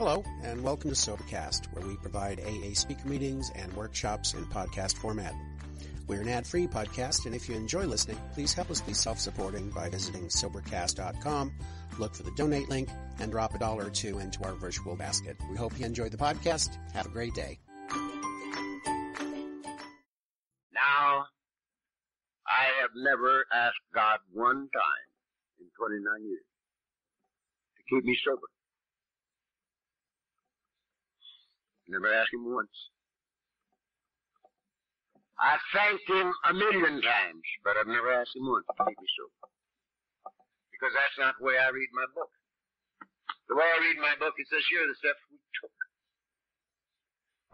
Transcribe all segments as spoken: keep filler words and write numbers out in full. Hello, and welcome to SoberCast, where we provide A A speaker meetings and workshops in podcast format. We're an ad-free podcast, and if you enjoy listening, please help us be self-supporting by visiting SoberCast dot com, look for the donate link, and drop a dollar or two into our virtual basket. We hope you enjoyed the podcast. Have a great day. Now, I have never asked God one time in twenty-nine years to keep me sober. Never asked him once. I thanked him a million times, but I've never asked him once to keep me sober. Because that's not the way I read my book. The way I read my book is this year, the steps we took.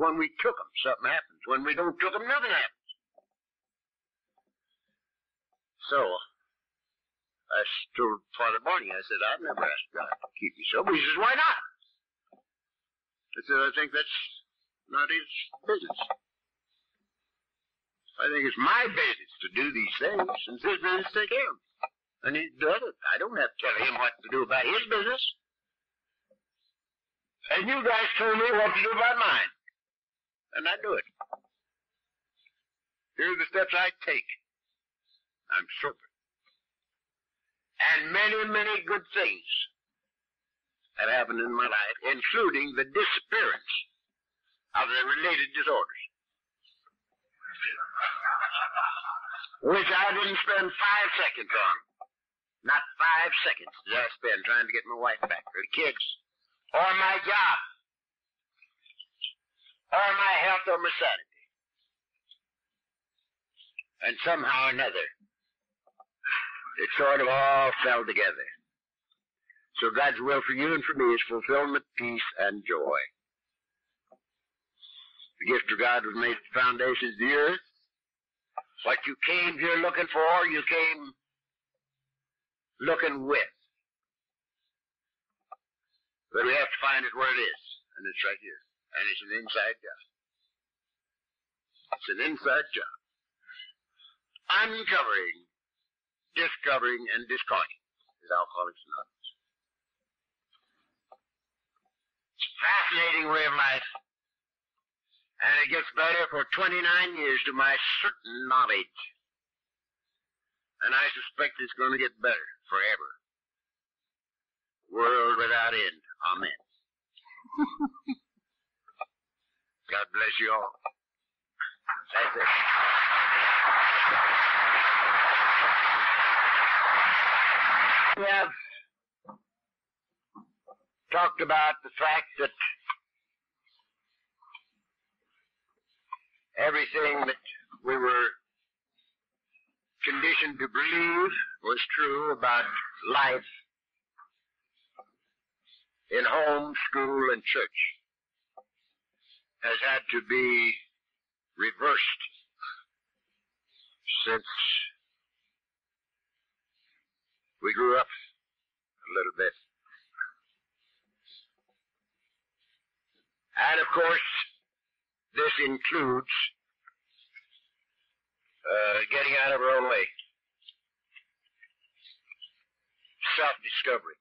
When we took them, something happens. When we don't took them, nothing happens. So, I told Father Barney, I said, I've never asked God to keep me sober. He says, why not? I said, I think that's not his business. I think it's my business to do these things, and it's his business to take care of them. And he does it. I don't have to tell him what to do about his business. And you guys told me what to do about mine. And I do it. Here are the steps I take. I'm sober. And many, many good things that happened in my life, including the disappearance of the related disorders, which I didn't spend five seconds on. Not five seconds did I spend trying to get my wife back, or the kids, or my job, or my health, or my sanity. And somehow or another, it sort of all fell together. So God's will for you and for me is fulfillment, peace, and joy. The gift of God was made at the foundations of the earth. What you came here looking for, you came looking with. But we have to find it where it is, and it's right here. And it's an inside job. It's an inside job. Uncovering, discovering, and discarding is Alcoholics Anonymous. Fascinating way of life, and it gets better for twenty-nine years to my certain knowledge, and I suspect it's going to get better forever. World without end. Amen. God bless you all. That's it. We have talked about the fact that everything that we were conditioned to believe was true about life in home, school, and church has had to be reversed since we grew up a little bit. And, of course, this includes uh, getting out of our own way. Self-discovery.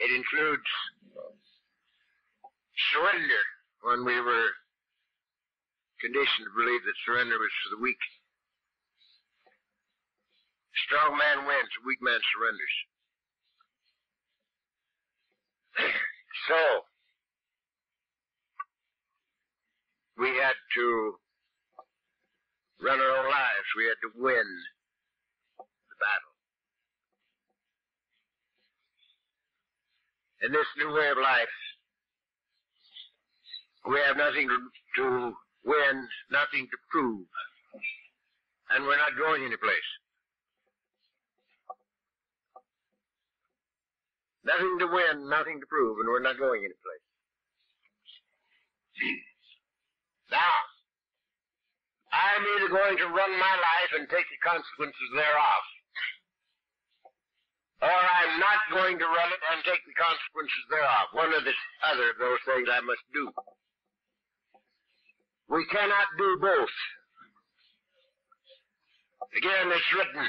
It includes surrender when we were conditioned to believe that surrender was for the weak. Strong man wins, weak man surrenders. So, we had to run our own lives. We had to win the battle. In this new way of life, we have nothing to, to win, nothing to prove, and we're not going anyplace. Nothing to win, nothing to prove, and we're not going anyplace. Now, I'm either going to run my life and take the consequences thereof, or I'm not going to run it and take the consequences thereof. One or the other of those things I must do. We cannot do both. Again, it's written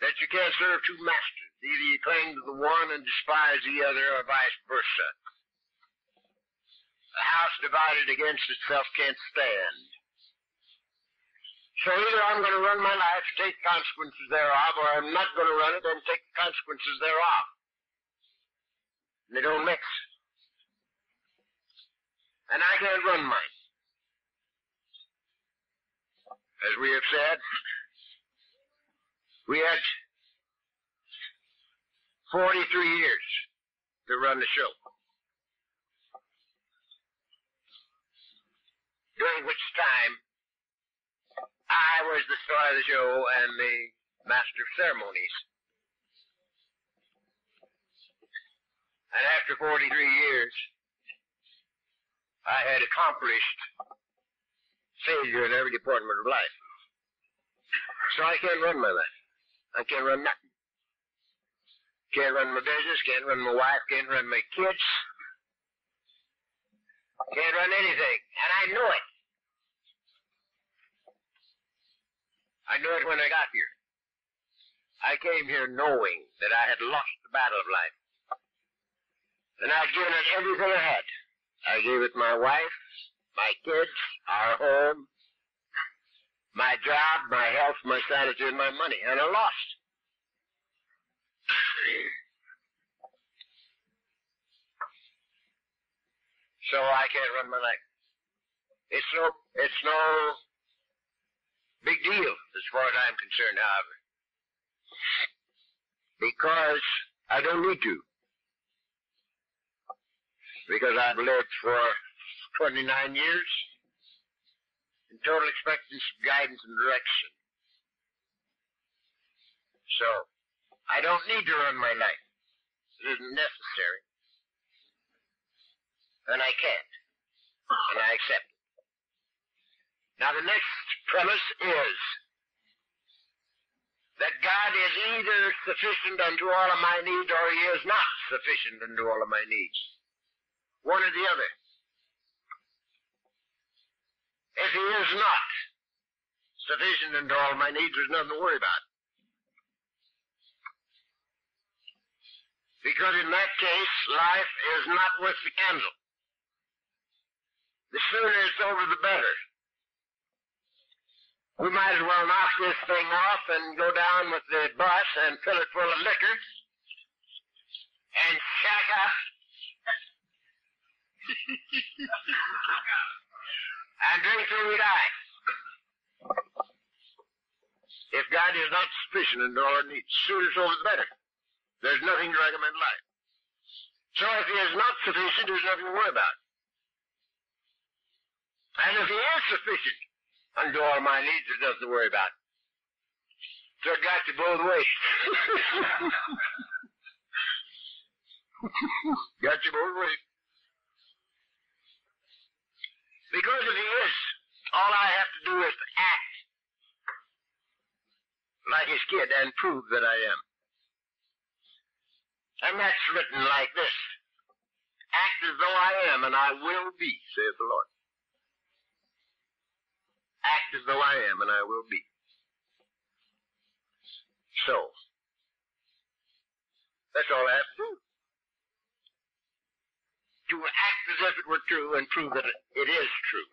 that that you can't serve two masters. Either you cling to the one and despise the other, or vice versa. A house divided against itself can't stand. So either I'm going to run my life and take the consequences thereof, or I'm not going to run it and take the consequences thereof. And they don't mix. And I can't run mine. As we have said, we had forty-three years to run the show, during which time I was the star of the show and the master of ceremonies. And after forty-three years, I had accomplished failure in every department of life. So I can't run my life. I can't run nothing. Can't run my business, can't run my wife, can't run my kids. Can't run anything. And I knew it. I knew it when I got here. I came here knowing that I had lost the battle of life. And I'd given it everything I had. I gave it my wife, my kids, our home, my job, my health, my sanity, and my money. And I lost. So I can't run my life. It's no, it's no big deal as far as I'm concerned, however, because I don't need to. Because I've lived for twenty-nine years in total expectancy of guidance and direction. So, I don't need to run my life. It isn't necessary. And I can't. And I accept it. Now, the next premise is that God is either sufficient unto all of my needs or He is not sufficient unto all of my needs. One or the other. If He is not sufficient unto all my needs, there's nothing to worry about. Because in that case, life is not worth the candle. The sooner it's over, the better. We might as well knock this thing off and go down with the bus and fill it full of liquor and shack up and drink till we die. If God is not sufficient in all our needs, sooner it's over, the better. There's nothing to recommend life. So if He is not sufficient, there's nothing to worry about. And if He is sufficient unto all my needs, there's nothing to worry about. So it got you both ways. Got you both ways. Because if He is, all I have to do is to act like His kid and prove that I am. And that's written like this. Act as though I am, and I will be, saith the Lord. Act as though I am, and I will be. So, that's all I have to do. To act as if it were true and prove that it is true.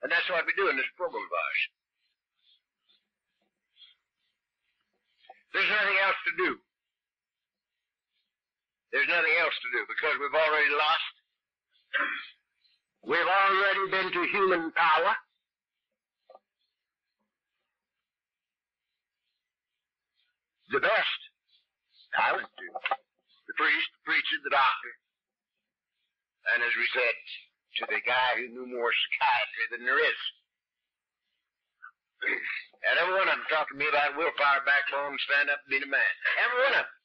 And that's what we do in this program of ours. There's nothing else to do. There's nothing else to do, because we've already lost. We've already been to human power. The best I went to. The priest, the preacher, the doctor. And as we said, to the guy who knew more psychiatry than there is. And every one of them talked to me about willpower, backbone, stand up and be the man. Every one of them.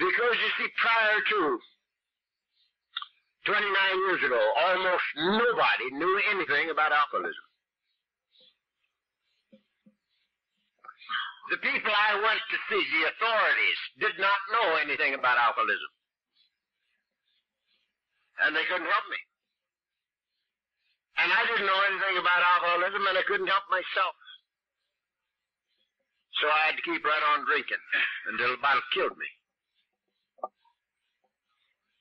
Because, you see, prior to twenty-nine years ago, almost nobody knew anything about alcoholism. The people I went to see, the authorities, did not know anything about alcoholism. And they couldn't help me. And I didn't know anything about alcoholism, and I couldn't help myself. So I had to keep right on drinking until the bottle killed me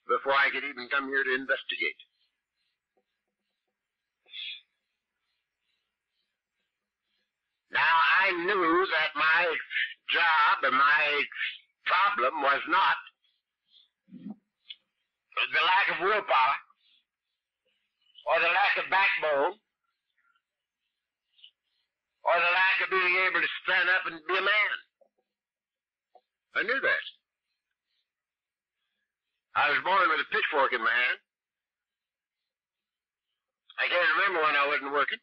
before I could even come here to investigate. Now, I knew that my job and my problem was not the lack of willpower or the lack of backbone or the lack of being able to stand up and be a man. I knew that. I was born with a pitchfork in my hand. I can't remember when I wasn't working.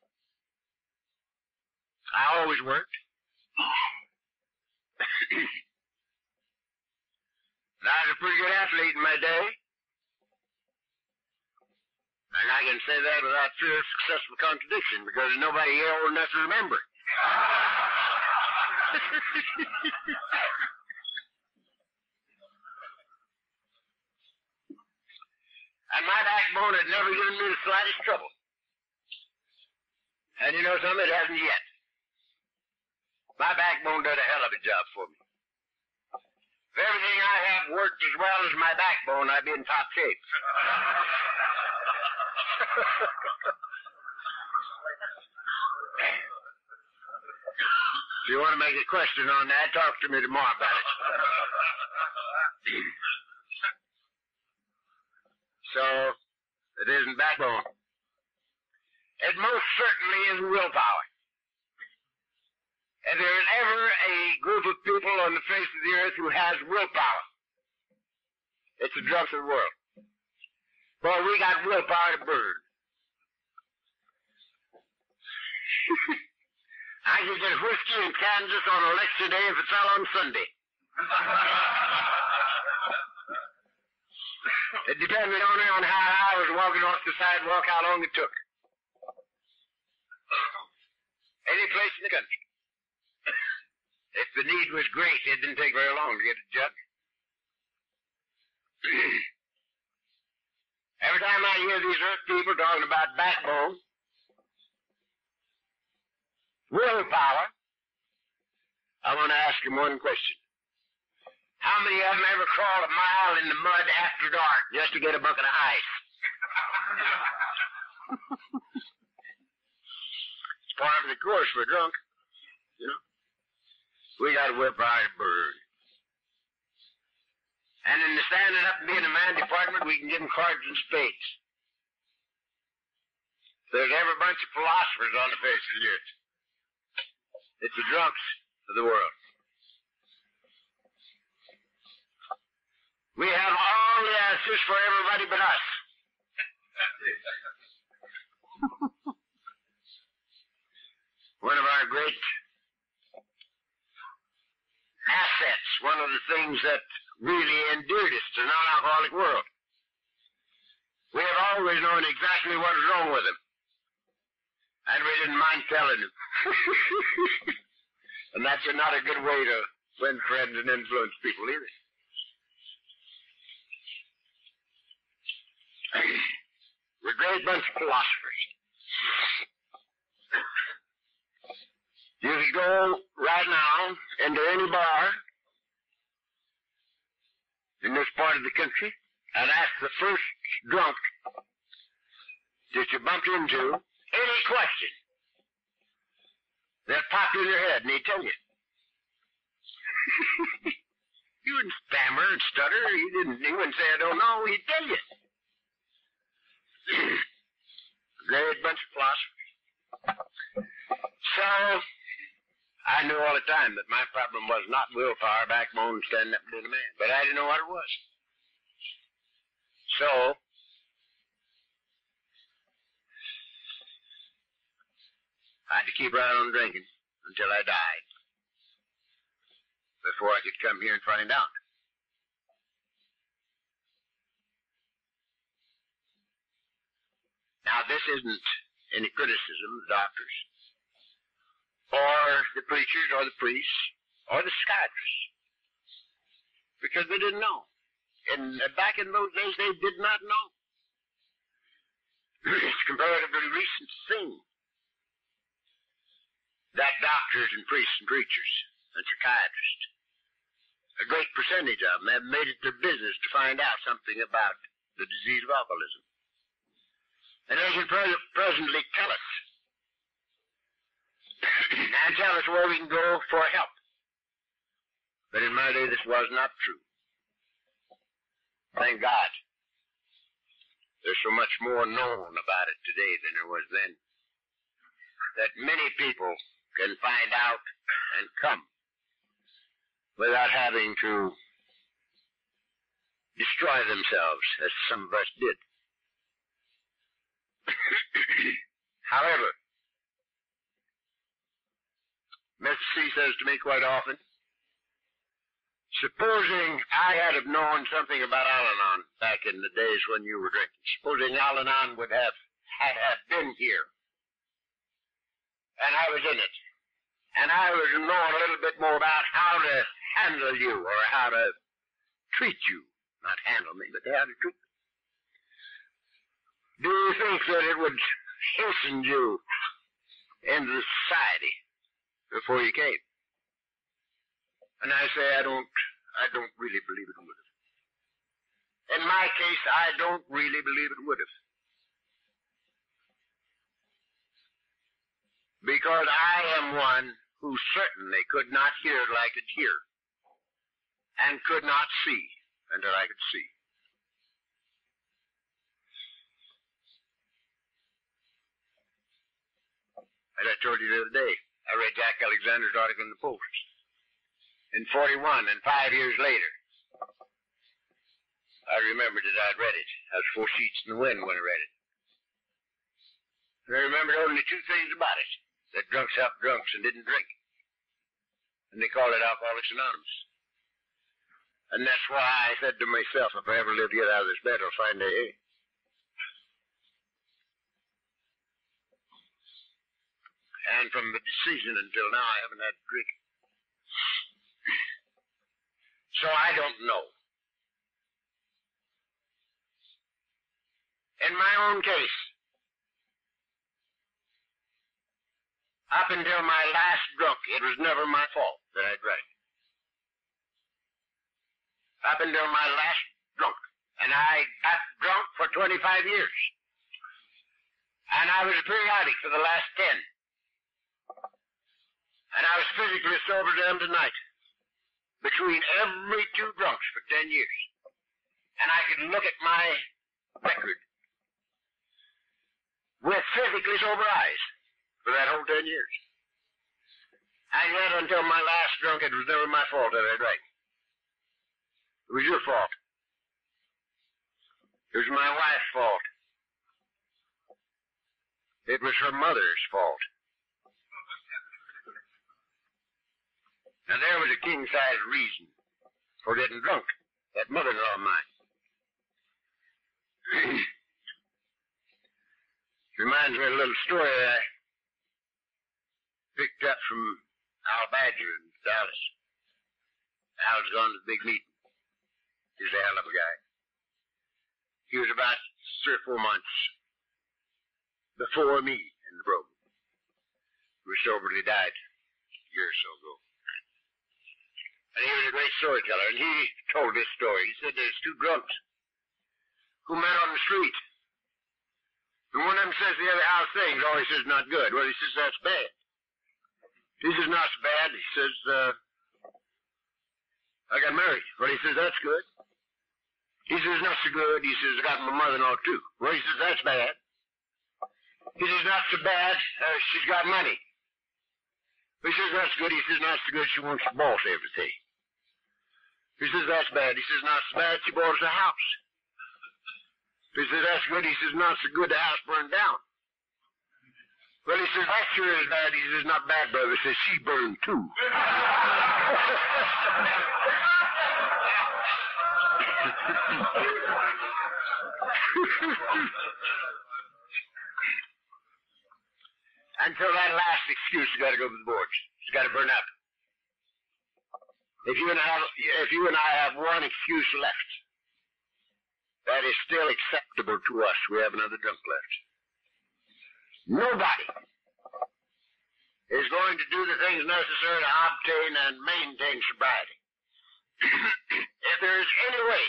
I always worked. And I was a pretty good athlete in my day. And I can say that without fear of successful contradiction, because there's nobody here old enough to remember. And my backbone had never given me the slightest trouble. And you know something? It hasn't yet. My backbone did a hell of a job for me. If everything I have worked as well as my backbone, I'd be in top shape. If you want to make a question on that, talk to me tomorrow about it. So, it isn't backbone. It most certainly is willpower. And there is ever a group of people on the face of the earth who has willpower. It's the drugs of the world. Boy, we got willpower to burn. I could get whiskey in Kansas on election day if it fell on Sunday. It depended only on how I was walking off the sidewalk, how long it took. Any place in the country. If the need was great, it didn't take very long to get a jug. Every time I hear these earth people talking about backbone, willpower, I want to ask them one question. How many of them ever crawled a mile in the mud after dark just to get a bucket of ice? It's part of the course. We're drunk, you know. We got to whip our bird. And in the standing up and being a man department, we can give them cards and spades. There's every bunch of philosophers on the face of the earth. It's the drunks of the world. We have all the answers for everybody but us. One of our great assets, one of the things that really endeared us to the non-alcoholic world. We have always known exactly what was wrong with him. And we didn't mind telling him. And that's not a good way to win friends and influence people either. We're a great bunch of philosophers. You could go right now into any bar in this part of the country and ask the first drunk that you bumped into any question that popped in your head, and he'd tell you. You wouldn't stammer and stutter. He didn't. He wouldn't say, "I don't know." He'd tell you. Great bunch of philosophers. So I knew all the time that my problem was not willpower, backbone, standing up and being a man. But I didn't know what it was. So, I had to keep right on drinking until I died, before I could come here and find out. Now, this isn't any criticism of doctors, or the preachers, or the priests, or the psychiatrists, because they didn't know. And back in those days, they did not know. It's a comparatively recent thing that doctors and priests and preachers and psychiatrists. A great percentage of them have made it their business to find out something about the disease of alcoholism. And they can pre presently tell us, and tell us where we can go for help. But in my day, this was not true. Thank God. There's so much more known about it today than there was then, that many people can find out and come without having to destroy themselves, as some of us did. However, Miss C says to me quite often, supposing I had have known something about Al-Anon back in the days when you were drinking, supposing Al-Anon would have had have been here, and I was in it, and I was knowing a little bit more about how to handle you or how to treat you, not handle me, but how to treat me. Do you think that it would hasten you into society before you came? And I say, I don't, I don't really believe it would have. In my case, I don't really believe it would have. Because I am one who certainly could not hear till I could hear, and could not see until I could see. As I told you the other day, I read Jack Alexander's article in the Post in forty-one, and five years later, I remembered that I'd read it. I was four sheets in the wind when I read it. And I remembered only two things about it, that drunks helped drunks and didn't drink. And they called it Alcoholics Anonymous. And that's why I said to myself, if I ever live to get out of this bed, I'll find A A. And from the decision until now, I haven't had a drink. So I don't know. In my own case, up until my last drunk, it was never my fault that I drank. Up until my last drunk. And I got drunk for twenty-five years. And I was periodic for the last ten. And I was physically sober down tonight, between every two drunks for ten years. And I could look at my record with physically sober eyes for that whole ten years. And yet, until my last drunk, it was never my fault that I drank. It was your fault. It was my wife's fault. It was her mother's fault. Now, there was a king-size reason for getting drunk, that mother-in-law of mine. Reminds me of a little story I picked up from Al Badger in Dallas. Al's gone to the big meeting. He's a hell of a guy. He was about three or four months before me in the program, who soberly died a year or so ago. And he was a great storyteller, and he told this story. He said there's two drunks who met on the street. And one of them says the other, how's things? Oh, he says, not good. Well, he says, that's bad. He says, not so bad. He says, uh, I got married. Well, he says, that's good. He says, not so good. He says, I got my mother-in-law, too. Well, he says, that's bad. He says, not so bad. Uh, she's got money. He says, that's good. He says, not so good. She wants to boss everything. He says, that's bad. He says, not so bad, she bought us a house. He says, that's good. He says, not so good, the house burned down. Well, he says, that sure is bad. He says, not bad, brother. He says, she burned too. Until that last excuse has got to go to the boards. It's got to burn up. If you and I have, if you and I have one excuse left, that is still acceptable to us. We have another drunk left. Nobody is going to do the things necessary to obtain and maintain sobriety. If there is any way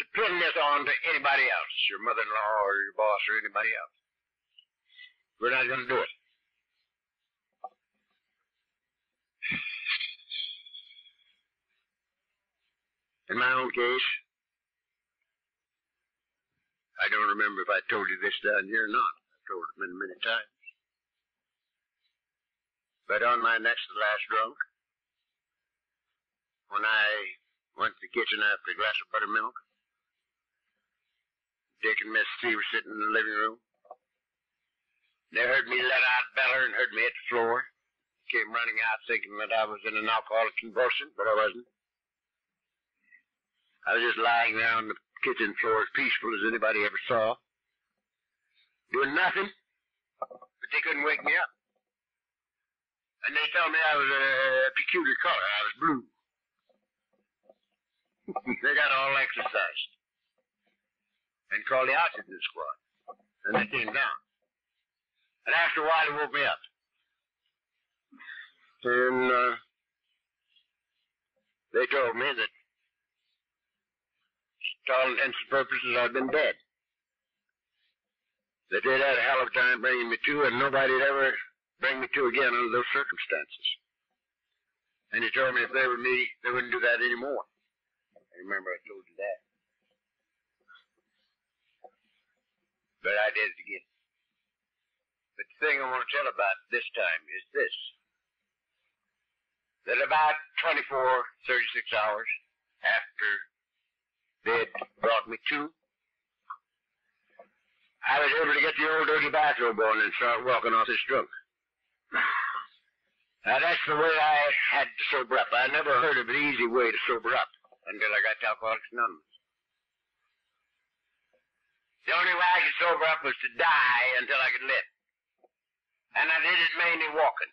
to pin this on to anybody else, your mother-in-law or your boss or anybody else, we're not going to do it. In my own case, I don't remember if I told you this down here or not. I've told it many, many times. But on my next to last drunk, when I went to the kitchen after a glass of buttermilk, Dick and Miss C were sitting in the living room. They heard me let out Beller and heard me hit the floor. Came running out thinking that I was in an alcoholic convulsion, but I wasn't. I was just lying there on the kitchen floor as peaceful as anybody ever saw. Doing nothing, but they couldn't wake me up. And they told me I was a peculiar color. I was blue. They got all exercised and called the oxygen squad. And they came down. And after a while, they woke me up. And uh, they told me that to all intents and purposes, I'd been dead. That they'd had a hell of a time bringing me to, and nobody'd ever bring me to again under those circumstances. And he told me if they were me, they wouldn't do that anymore. I remember I told you that. But I did it again. But the thing I want to tell about this time is this. That about twenty-four, thirty-six hours after they'd brought me to, I was able to get the old dirty bathrobe on and start walking off this drunk. Now, that's the way I had to sober up. I never heard of an easy way to sober up until I got to Alcoholics Anonymous. The only way I could sober up was to die until I could live. And I did it mainly walking.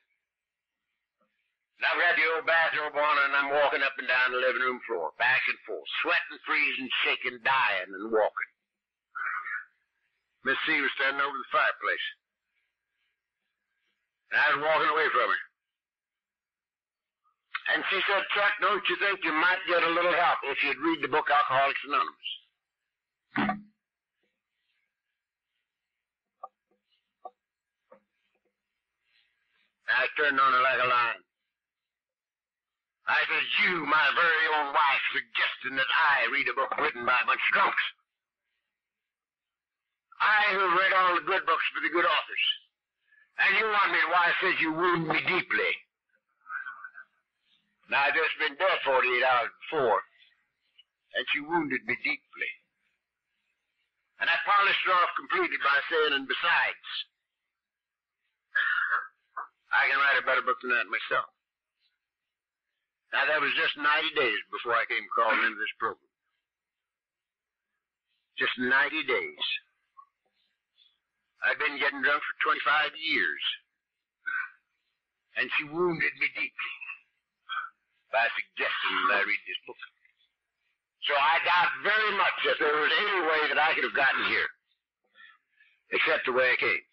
Now, I've got the old bathrobe on, and I'm walking up and down the living room floor, back and forth, sweating, freezing, shaking, dying, and walking. Miss C was standing over the fireplace. And I was walking away from her. And she said, "Chuck, don't you think you might get a little help if you'd read the book Alcoholics Anonymous?" I turned on her like a lion. I said, "You, my very own wife, suggesting that I read a book written by a bunch of drunks. I who read all the good books for the good authors. And you want me to why I says you wound me deeply." Now, I'd just been dead forty-eight hours before, and she wounded me deeply. And I polished her off completely by saying, "And besides, I can write a better book than that myself." Now, that was just ninety days before I came calling into this program. Just ninety days. I'd been getting drunk for twenty-five years. And she wounded me deeply by suggesting that I read this book. So I doubt very much if there was any way that I could have gotten here, except the way I came.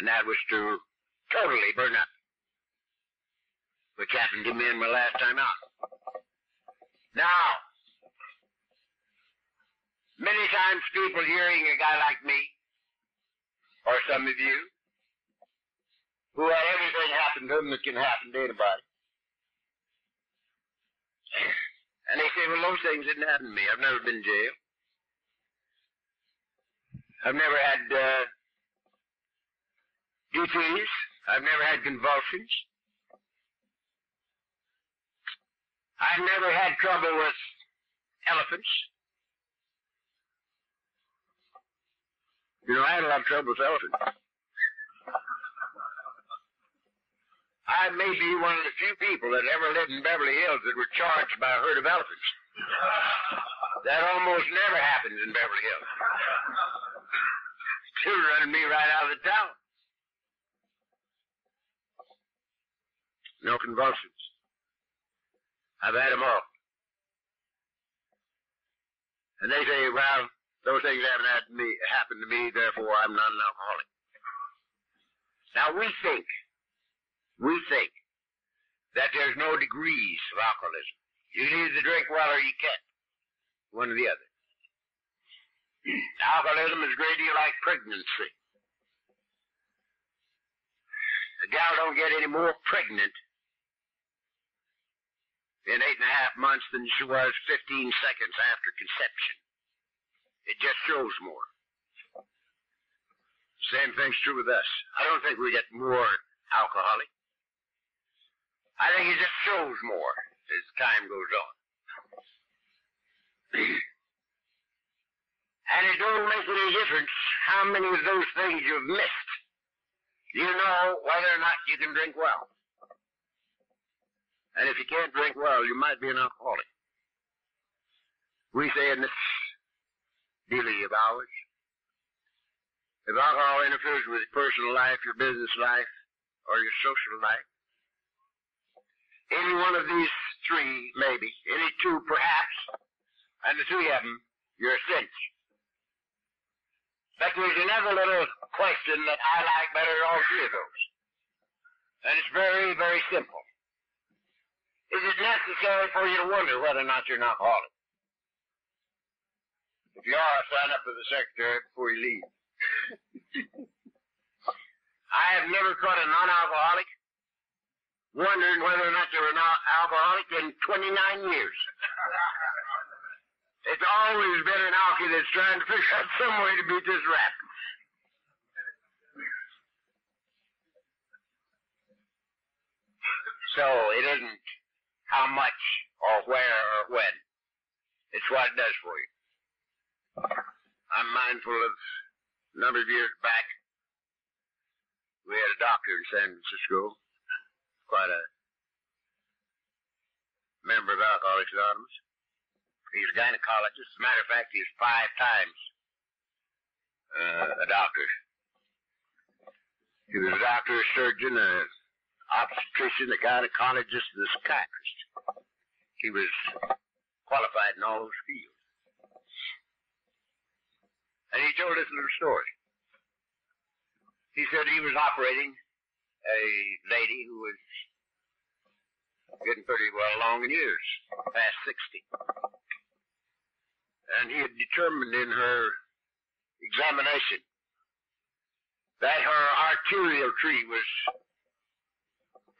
And that was to totally burn up, which happened to me in my last time out. Now, many times people hearing a guy like me, or some of you, who had everything happen to them that can happen to anybody. And they say, "Well, those things didn't happen to me. I've never been in jail. I've never had uh, D Ts. I've never had convulsions. I've never had trouble with elephants." You know, I had a lot of trouble with elephants. I may be one of the few people that ever lived in Beverly Hills that were charged by a herd of elephants. That almost never happens in Beverly Hills. Still running me right out of the town. No convulsions. I've had them all. And they say, "Well, those things haven't happened to me, happened to me, therefore I'm not an alcoholic." Now we think, we think that there's no degrees of alcoholism. You can either drink well or you can't. One or the other. Alcoholism is a great deal like pregnancy. A gal don't get any more pregnant in eight and a half months than she was fifteen seconds after conception. It just shows more. Same thing's true with us. I don't think we get more alcoholic. I think it just shows more as time goes on. And it don't make any difference how many of those things you've missed. You know whether or not you can drink well. And if you can't drink well, you might be an alcoholic. We say in this dealing of ours, if alcohol interferes with your personal life, your business life, or your social life, any one of these three, maybe, any two perhaps, and the three of them, you're a cinch. But there's another little question that I like better than all three of those. And it's very, very simple. Is it necessary for you to wonder whether or not you're an alcoholic? If you are, sign up for the secretary before you leave. I have never caught a non-alcoholic wondering whether or not they're an al- alcoholic in twenty-nine years. It's always been an alky that's trying to figure out some way to beat this rap. So it isn't how much, or where, or when. It's what it does for you. I'm mindful of a number of years back, we had a doctor in San Francisco, quite a member of Alcoholics Anonymous. He's a gynecologist. As a matter of fact, he's five times uh, a doctor. He was a doctor, a surgeon, a obstetrician, a gynecologist, and a psychiatrist. He was qualified in all those fields. And he told us a little story. He said he was operating a lady who was getting pretty well along in years, past sixty. And he had determined in her examination that her arterial tree was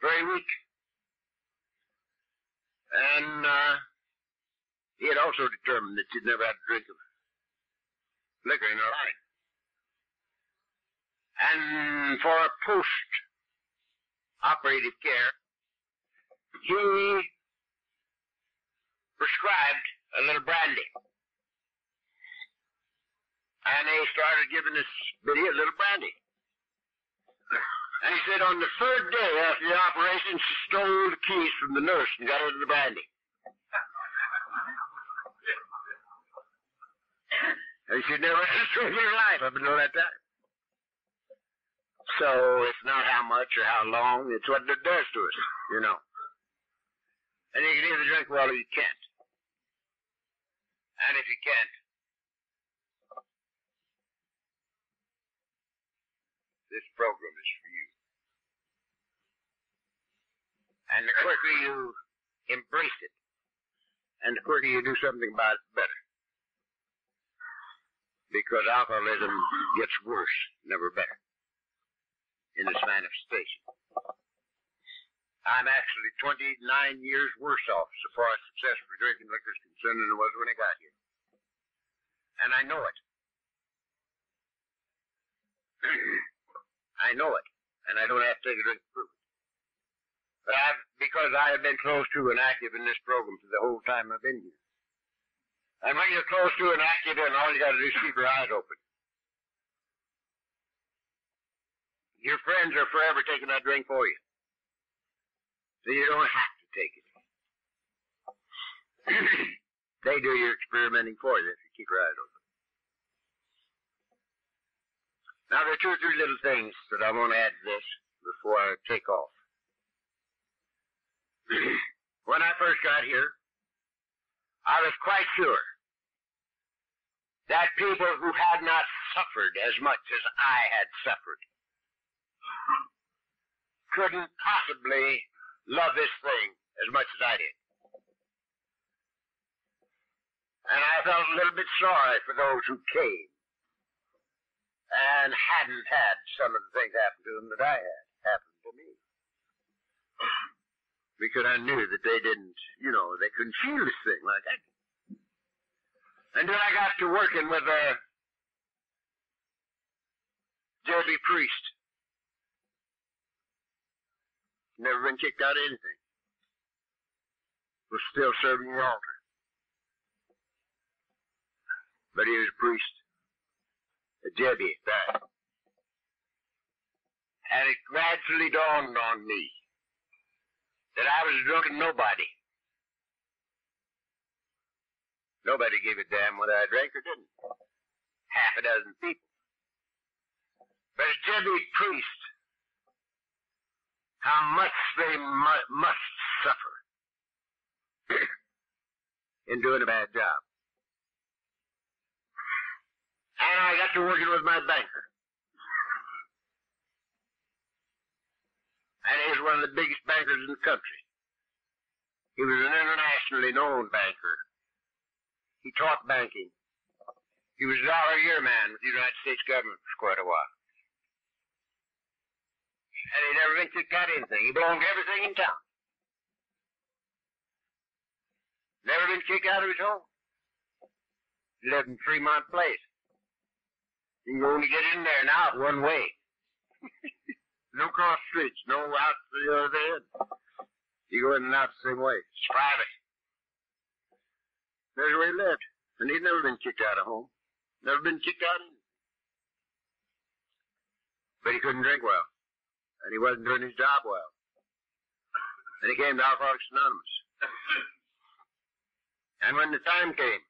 very weak. And uh, he had also determined that she'd never had a drink of liquor in her life. And for a post-operative care, he prescribed a little brandy. And they started giving this biddy a little brandy. And he said on the third day after the operation, she stole the keys from the nurse and got rid of the brandy. And she'd never had a drink in her life up until that time. So it's not how much or how long, it's what it does to us, you know. And you can either drink well or you can't. And if you can't, this program is for you. And the quicker you embrace it, and the quicker you do something about it, the better. Because alcoholism gets worse, never better, in this manifestation. I'm actually twenty-nine years worse off, so far as success for drinking liquor is concerned, than it was when I got here. And I know it. I know it, and I don't have to take a drink to prove it. But I've, because I have been close to and active in this program for the whole time I've been here. And when you're close to and active in, all you got to do is keep your eyes open. Your friends are forever taking that drink for you. So you don't have to take it. They do your experimenting for you if you keep your eyes open. Now, there are two or three little things that I want to add to this before I take off. When I first got here, I was quite sure that people who had not suffered as much as I had suffered couldn't possibly love this thing as much as I did. And I felt a little bit sorry for those who came and hadn't had some of the things happen to them that I had happen to me. Because I knew that they didn't, you know, they couldn't feel this thing like I did. Until I got to working with a Derby priest. Never been kicked out of anything. Was still serving the altar. But he was a priest. A Debbie at that. And it gradually dawned on me that I was drunken nobody. Nobody gave a damn whether I drank or didn't. Half a dozen people. But a Jesuit priest, how much they mu- must suffer in doing a bad job. And I got to working with my banker. And he was one of the biggest bankers in the country. He was an internationally known banker. He taught banking. He was a dollar a year man with the United States government for quite a while. And he never been kicked out of anything. He belonged to everything in town. Never been kicked out of his home. He lived in Fremont Place. You can only get in there and out one way. No cross streets, no out to the other end. You go in and out the same way. It's private. There's where he lived. And he'd never been kicked out of home. Never been kicked out of home. But he couldn't drink well. And he wasn't doing his job well. And he came to Alcoholics Anonymous. And when the time came,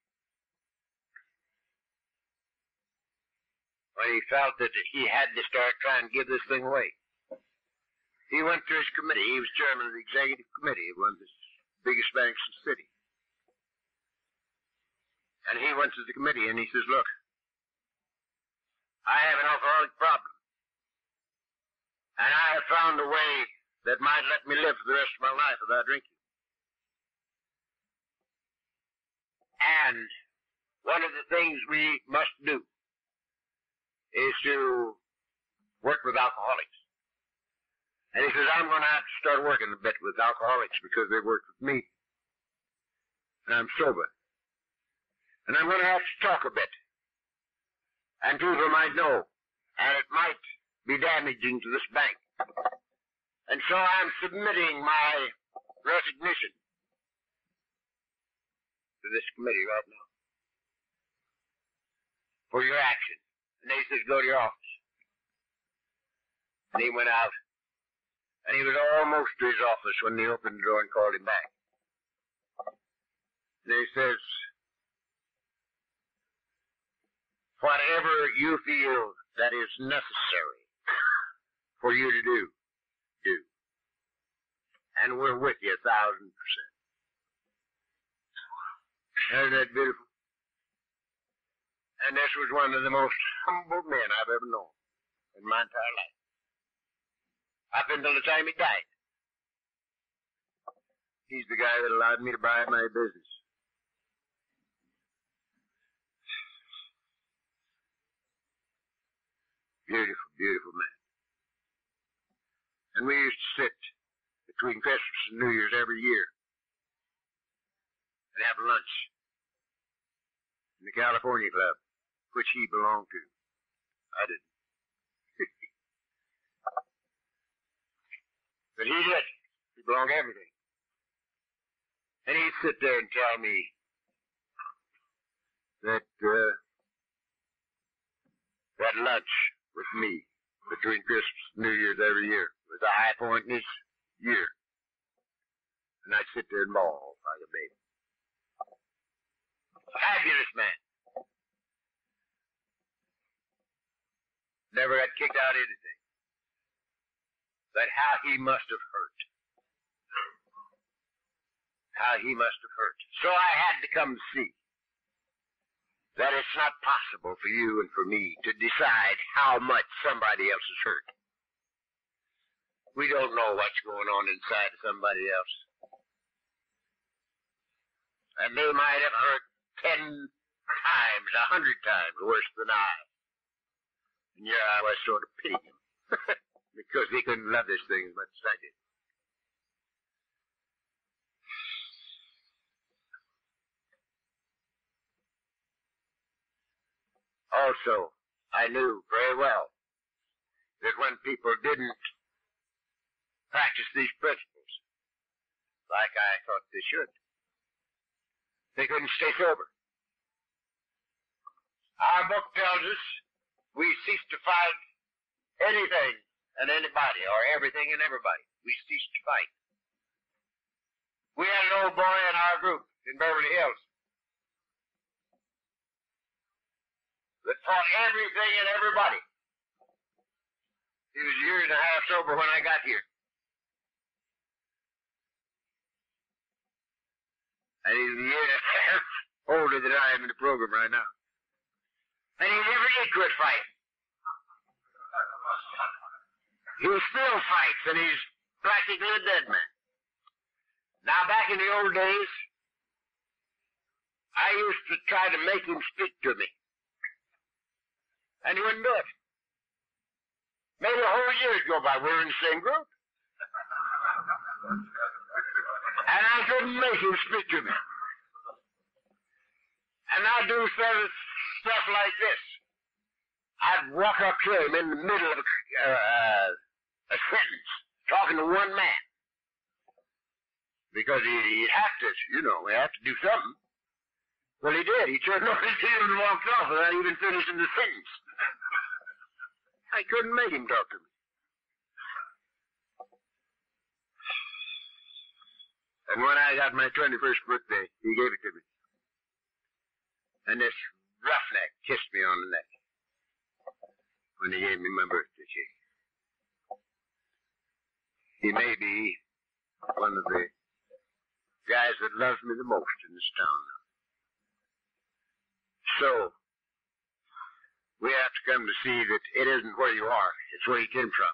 when he felt that he had to start trying to give this thing away, he went to his committee. He was chairman of the executive committee of one of the biggest banks in the city. And he went to the committee and he says, look, I have an alcoholic problem. And I have found a way that might let me live for the rest of my life without drinking. And one of the things we must do is to work with alcoholics. And he says, I'm going to have to start working a bit with alcoholics because they worked with me. And I'm sober. And I'm going to have to talk a bit. And people might know. And it might be damaging to this bank. And so I'm submitting my resignation to this committee right now for your action. And they said, go to your office. And he went out. And he was almost to his office when they opened the door and called him back. And he says, whatever you feel that is necessary for you to do, do. And we're with you a thousand percent. Isn't that beautiful? And this was one of the most humble men I've ever known in my entire life. Up until the time he died. He's the guy that allowed me to buy my business. Beautiful, beautiful man. And we used to sit between Christmas and New Year's every year and have lunch in the California Club, which he belonged to. I didn't. But he did. He belonged to everything. And he'd sit there and tell me that uh, that lunch with me between Christmas and New Year's every year was a high point in his year. And I'd sit there and bawl like a baby. Fabulous man. Never got kicked out of anything. But how he must have hurt. How he must have hurt. So I had to come to see that it's not possible for you and for me to decide how much somebody else is hurt. We don't know what's going on inside of somebody else. And they might have hurt ten times, a hundred times worse than I. And yeah, I was sort of pitying them. Because they couldn't love this thing as much as I did. Also, I knew very well that when people didn't practice these principles like I thought they should, they couldn't stay sober. Our book tells us we cease to fight anything and anybody, or everything and everybody. We cease to fight. We had an old boy in our group in Beverly Hills that fought everything and everybody. He was a year and a half sober when I got here. And he's a year and a half older than I am in the program right now. And he never did quit fighting. He still fights, and he's practically a dead man. Now, back in the old days, I used to try to make him speak to me. And he wouldn't do it. Maybe a whole year go by. We're in the same group. And I couldn't make him speak to me. And I do stuff like this. I'd walk up to him in the middle of a, uh, a sentence, talking to one man. Because he, he'd have to, you know, he'd have to do something. Well, he did. He turned on his heel and walked off without even finishing the sentence. I couldn't make him talk to me. And when I got my twenty-first birthday, he gave it to me. And this roughneck kissed me on the neck when he gave me my birthday cake. He may be one of the guys that loves me the most in this town now. So, we have to come to see that it isn't where you are, it's where you came from.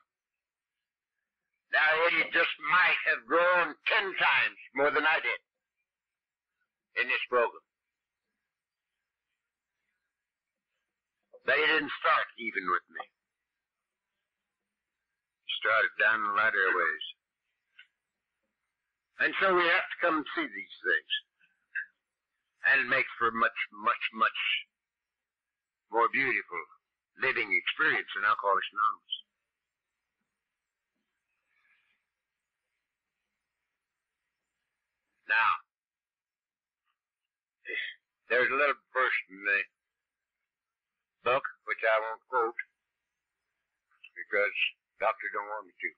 Now, Eddie just might have grown ten times more than I did in this program. But he didn't start even with me. He started down the ladder a ways. And so we have to come and see these things. And it makes for much, much, much more beautiful living experience in Alcoholics Anonymous. Now, there's a little verse in the book, which I won't quote, because the doctor don't want me to.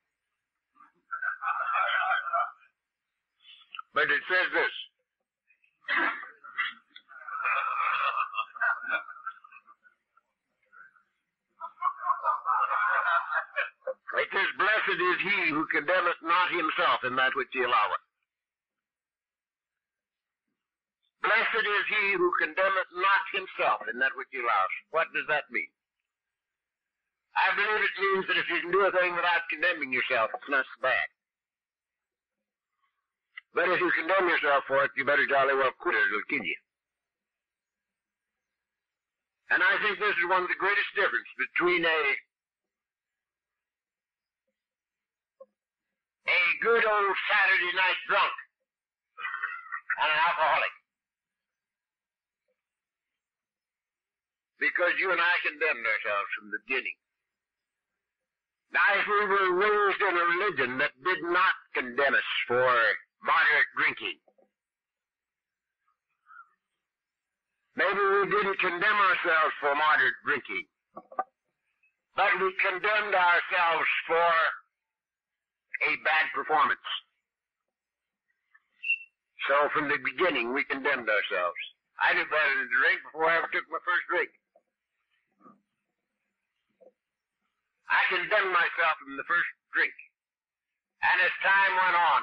But it says this. It says, blessed is he who condemneth not himself in that which he alloweth. Blessed is he who condemneth not himself in that which he allows. What does that mean? I believe it means that if you can do a thing without condemning yourself, it's not so bad. But if you condemn yourself for it, you better jolly well quit it, it'll kill you. And I think this is one of the greatest differences between a, a good old Saturday night drunk and an alcoholic. Because you and I condemned ourselves from the beginning. Now, if we were raised in a religion that did not condemn us for moderate drinking, maybe we didn't condemn ourselves for moderate drinking, but we condemned ourselves for a bad performance. So from the beginning, we condemned ourselves. I knew better than to drink before I ever took my first drink. I condemned myself from the first drink. And as time went on,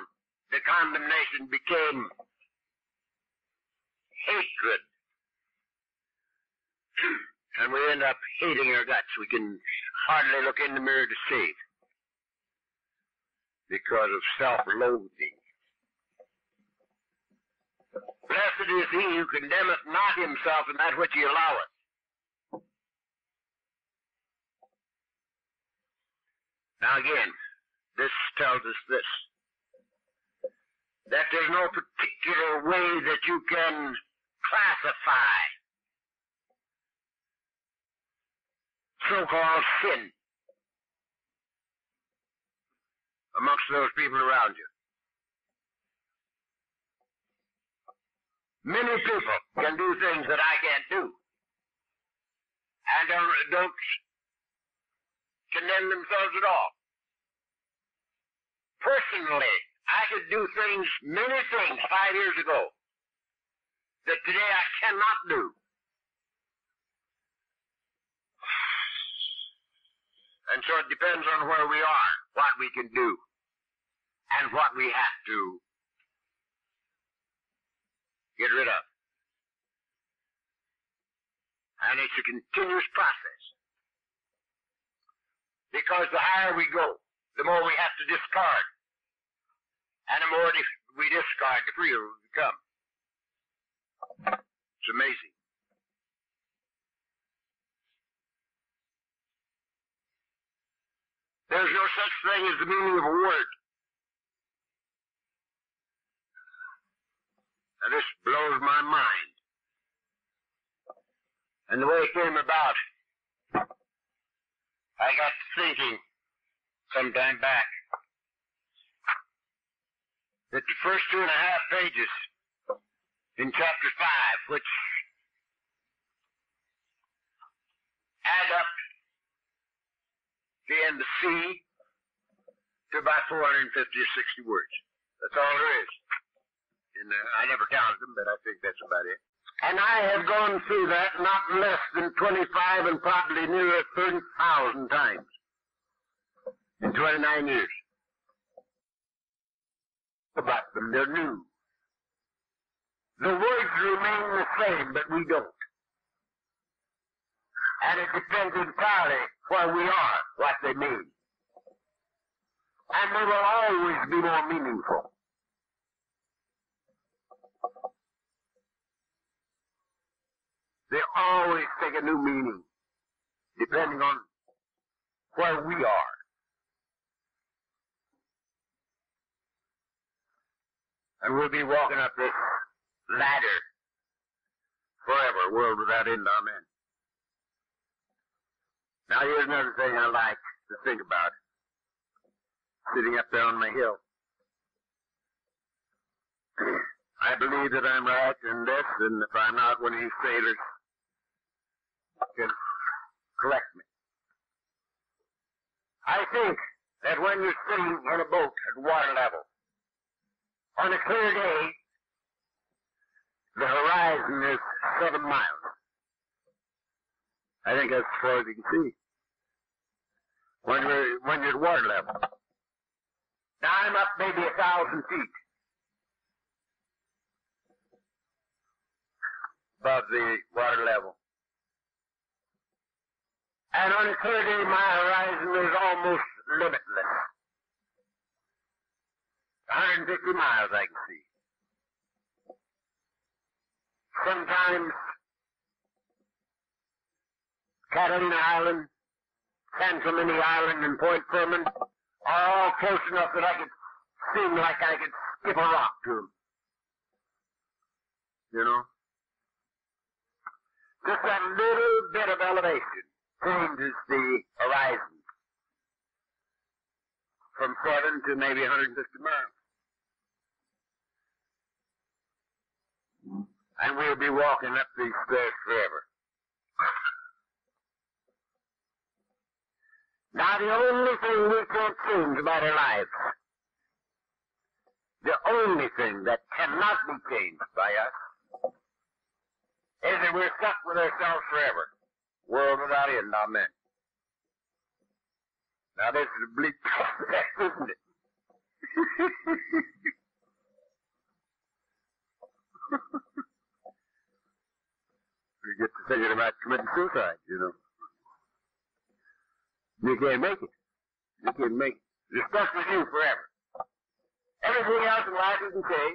the condemnation became hatred. And we end up hating our guts. We can hardly look in the mirror to save. because of self-loathing. Blessed is he who condemneth not himself in that which he alloweth. Now again, this tells us this, that there's no particular way that you can classify so-called sin amongst those people around you. Many people can do things that I can't do, and don't, don't condemn themselves at all. Personally, I could do things, many things, five years ago that today I cannot do. And so it depends on where we are, what we can do, and what we have to get rid of. And it's a continuous process, because the higher we go, the more we have to discard. And the more we discard, the freer we become. It's amazing. There's no such thing as the meaning of a word. And this blows my mind. And the way it came about, I got to thinking some time back that the first two and a half pages in chapter five, which add up the end of C to about four hundred fifty or sixty words. That's all there is. And uh, I never counted them, but I think that's about it. And I have gone through that not less than twenty-five and probably nearer thirty thousand times in twenty-nine years. About them, they're new. The words remain the same, but we don't. And it depends entirely where we are, what they mean. And they will always be more meaningful. They always take a new meaning, depending on where we are. And we'll be walking up this ladder forever, world without end, amen. Now here's another thing I like to think about, sitting up there on my hill. I believe that I'm right in this, and if I'm not, one of these sailors can correct me. I think that when you're sitting on a boat at water level, on a clear day, the horizon is seven miles. I think that's as far as you can see when you're, when you're at water level. Now I'm up maybe a thousand feet above the water level. And on a clear day, my horizon is almost limitless. one hundred fifty miles I can see. Sometimes Catalina Island, San Clemente Island, and Point Fermin are all close enough that I could seem like I could skip a rock to them. You know? Just that little bit of elevation changes the horizon from seven to maybe one hundred fifty miles. And we'll be walking up these stairs forever. Now the only thing we can't change about our lives, the only thing that cannot be changed by us, is that we're stuck with ourselves forever. World without end, amen. Now this is a bleak prospect, isn't it? You get to thinking about committing suicide, you know. You can't make it. You can't make it. You're stuck with you forever. Everything else in life is okay.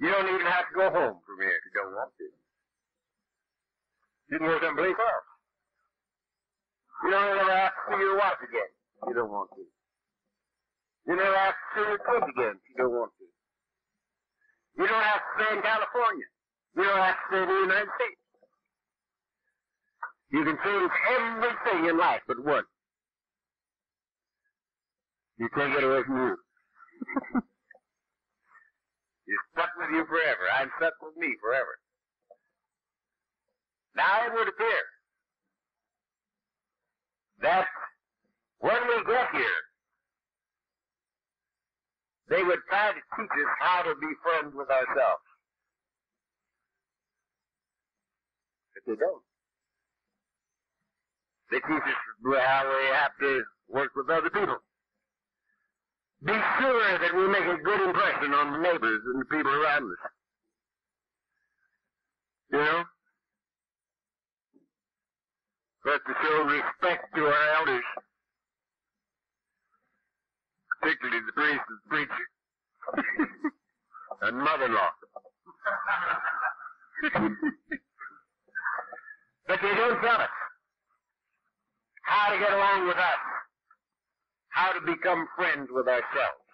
You don't even have to go home from here if you don't want to. You can go someplace else. You don't ever have to see your wife again if you don't want to. You never have to see your kids again if you don't want to. You don't have to stay in California. You don't have to stay in the United States. You can change everything in life but one. You can't get away from you. You're stuck with you forever. I'm stuck with me forever. Now it would appear that when we get here, they would try to teach us how to be friends with ourselves. But they don't. They teach us how we have to work with other people. Be sure that we make a good impression on the neighbors and the people around us. You know? But to show respect to our elders, particularly the priest and the preacher, and mother-in-law. But they don't tell us how to get along with us, how to become friends with ourselves.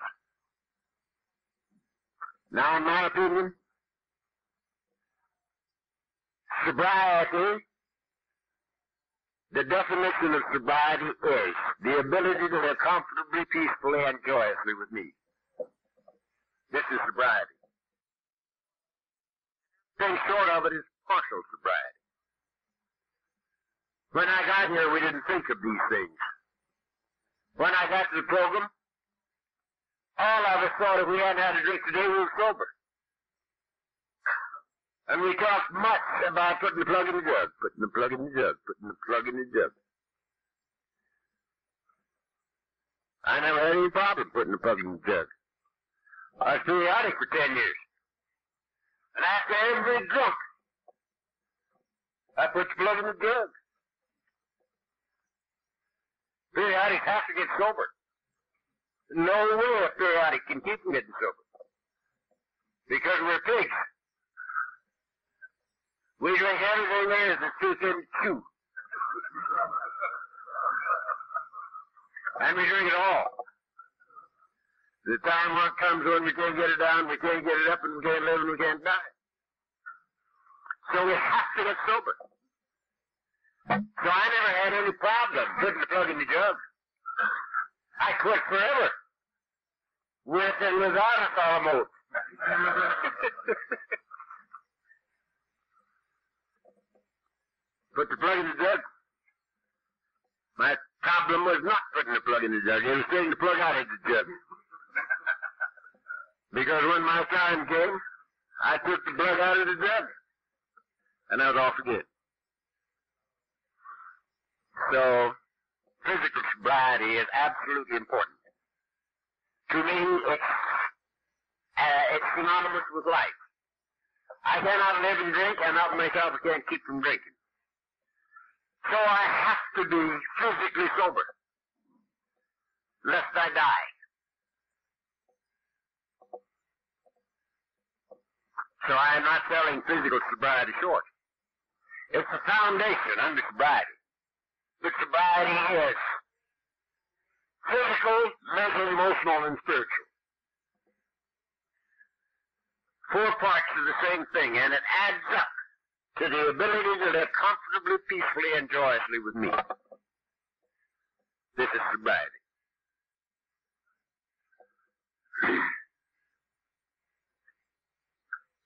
Now, in my opinion, sobriety, the definition of sobriety is the ability to live comfortably, peacefully, and joyously with me. This is sobriety. Thing short of it is partial sobriety. When I got here, we didn't think of these things. When I got to the program, all of us thought if we hadn't had a drink today, we were sober. And we talked much about putting the plug in the jug, putting the plug in the jug, putting the plug in the jug. I never had any problem putting the plug in the jug. I was periodic for ten years. And after every drink, I put the plug in the jug. Periodics have to get sober. No way a periodic can keep from getting sober. Because we're pigs. We drink everything there is that's too thin to chew. And we drink it all. The time comes when we can't get it down, we can't get it up, and we can't live, and we can't die. So we have to get sober. So I never had any problem putting the plug in the jug. I quit forever. With and without us almost. Put the plug in the jug. My problem was not putting the plug in the jug. It was taking the plug out of the jug. Because when my time came, I took the plug out of the jug. And I was off again. So, physical sobriety is absolutely important. To me, it's, uh, it's synonymous with life. I cannot live and drink, and not myself I can't keep from drinking. So I have to be physically sober, lest I die. So I am not selling physical sobriety short. It's the foundation under sobriety. But sobriety is physical, mental, emotional, and spiritual. Four parts of the same thing, and it adds up to the ability to live comfortably, peacefully, and joyously with me. This is sobriety.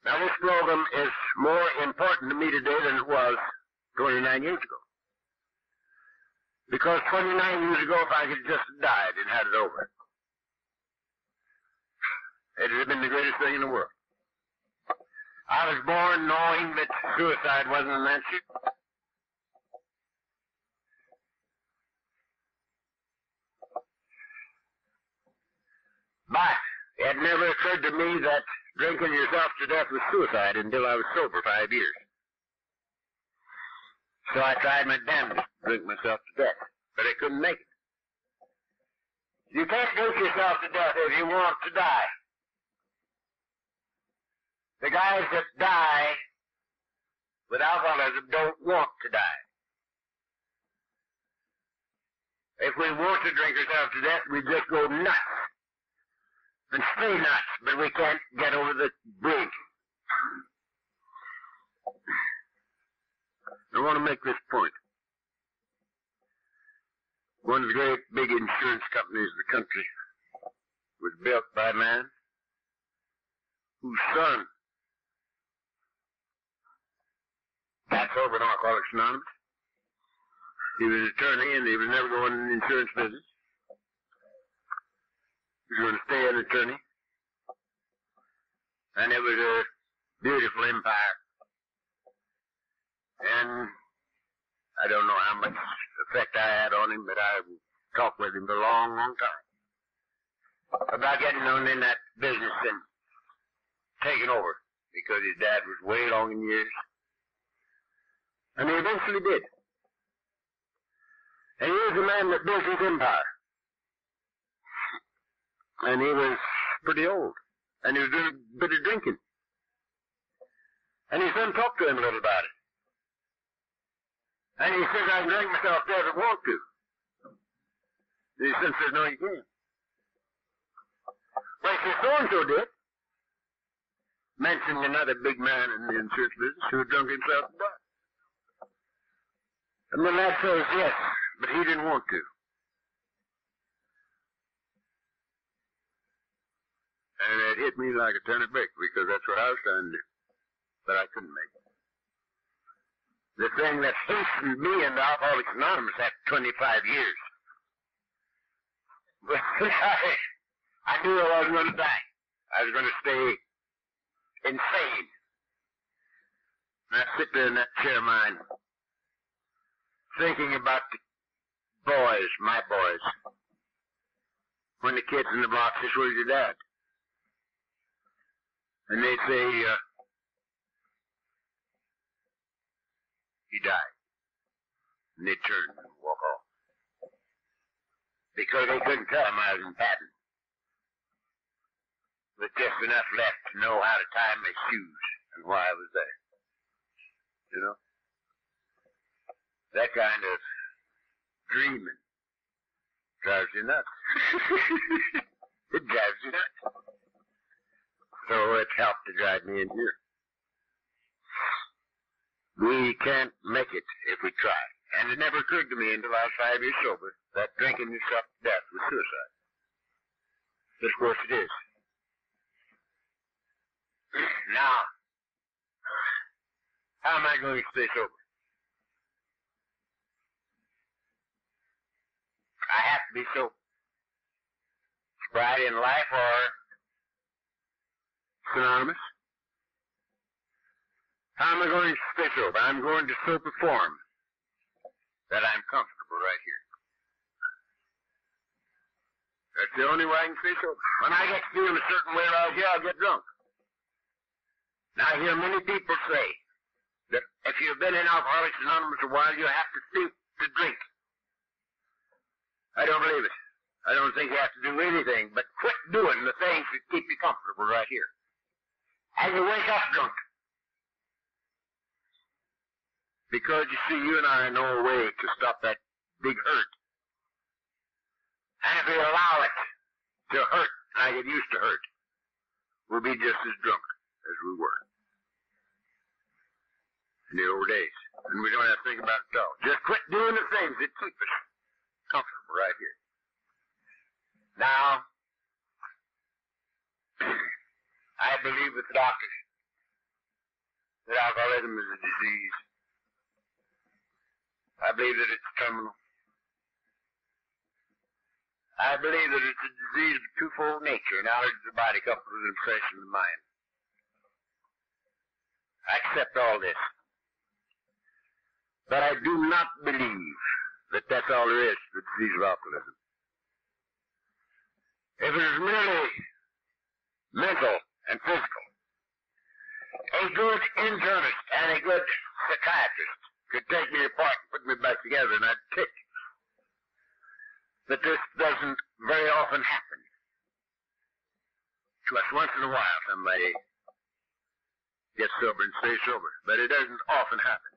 Now, this program is more important to me today than it was twenty-nine years ago. Because twenty-nine years ago, if I could just died and had it over, it would have been the greatest thing in the world. I was born knowing that suicide wasn't an answer. But it never occurred to me that drinking yourself to death was suicide until I was sober five years. So I tried my damnedest to drink myself to death, but I couldn't make it. You can't dope yourself to death if you want to die. The guys that die with alcoholism don't want to die. If we want to drink ourselves to death, we just go nuts and stay nuts, but we can't get over the bridge. I want to make this point. One of the great big insurance companies of the country was built by a man whose son got sober in Alcoholics Anonymous. He was an attorney, and he was never going in the insurance business. He was going to stay an attorney. And it was a beautiful empire. And I don't know how much effect I had on him, but I talked with him for a long, long time about getting on in that business and taking over, because his dad was way long in years. And he eventually did. And he was a man that built his empire. And he was pretty old. And he was doing a bit of drinking. And his son talked to him a little about it. And he says, I can drink myself there if I want to. And his son says, no, you can't. Well, he says, so-and-so did. Mentioned another big man in the insurance business who had drunk himself to death. And the lad says, yes, but he didn't want to. And it hit me like a ton of bricks, because that's what I was trying to do. But I couldn't make it. The thing that hastened me into Alcoholics Anonymous after twenty-five years. But I, I knew I wasn't going to die. I was going to stay insane. And I sit there in that chair of mine, thinking about the boys, my boys, when the kids in the block says, where's your dad? And they say, uh, he died. And they turn and walk off. Because they couldn't tell him I was in Patton. With just enough left to know how to tie my shoes and why I was there. You know? That kind of dreaming drives you nuts. It drives you nuts. So it helped to drive me in here. We can't make it if we try. And it never occurred to me until I was five years sober that drinking yourself to death was suicide. But of course it is. Now, how am I going to stay sober? I have to be sober. Sobriety and life are synonymous. How am I going to stay sober? I'm going to so perform that I'm comfortable right here. That's the only way I can stay sober. When I get feeling a certain way around here, I'll get drunk. Now I hear many people say that if you've been in Alcoholics Anonymous a while, you have to think to drink. I don't believe it. I don't think you have to do anything but quit doing the things that keep you comfortable right here. And you wake up drunk. Because you see, you and I know a way to stop that big hurt. And if we allow it to hurt, and I get used to hurt, we'll be just as drunk as we were in the old days. And we don't have to think about it at all. Just quit doing the things that keep us comfortable right here. Now, I believe with the doctors that alcoholism is a disease. I believe that it's terminal. I believe that it's a disease of twofold nature, an allergy to the body coupled with an obsession of the mind. I accept all this. But I do not believe that that's all there is to the disease of alcoholism. If it is merely mental and physical, a good internist and a good psychiatrist could take me apart and put me back together, and I'd tick. But this doesn't very often happen to us. Once in a while somebody gets sober and stays sober, but it doesn't often happen.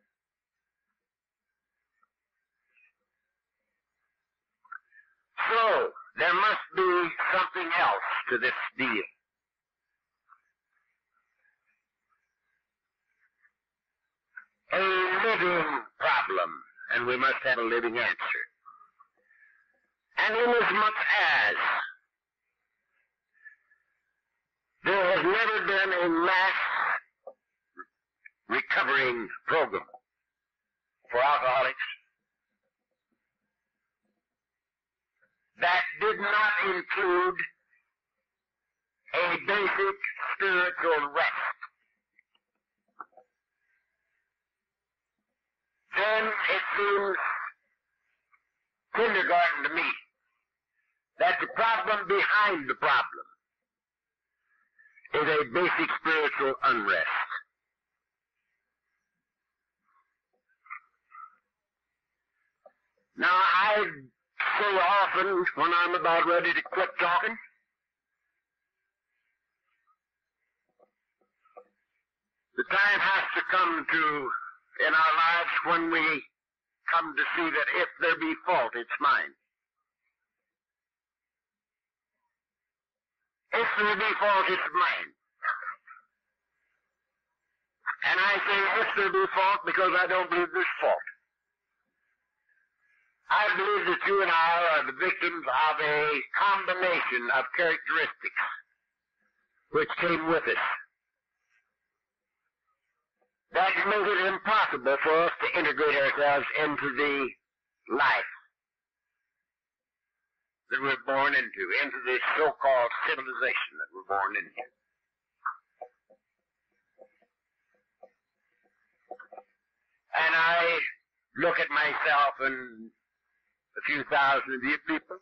So, there must be something else to this deal. A living problem, and we must have a living answer. And inasmuch as there has never been a mass recovering program for alcoholics that did not include a basic spiritual rest, then it seems kindergarten to me that the problem behind the problem is a basic spiritual unrest. Now, I say often when I'm about ready to quit talking, the time has to come to in our lives when we come to see that if there be fault, it's mine. If there be fault, it's mine. And I say if there be fault because I don't believe there's fault. I believe that you and I are the victims of a combination of characteristics which came with us that made it impossible for us to integrate ourselves into the life that we're born into, into the so-called civilization that we're born into. And I look at myself and a few thousand of you people,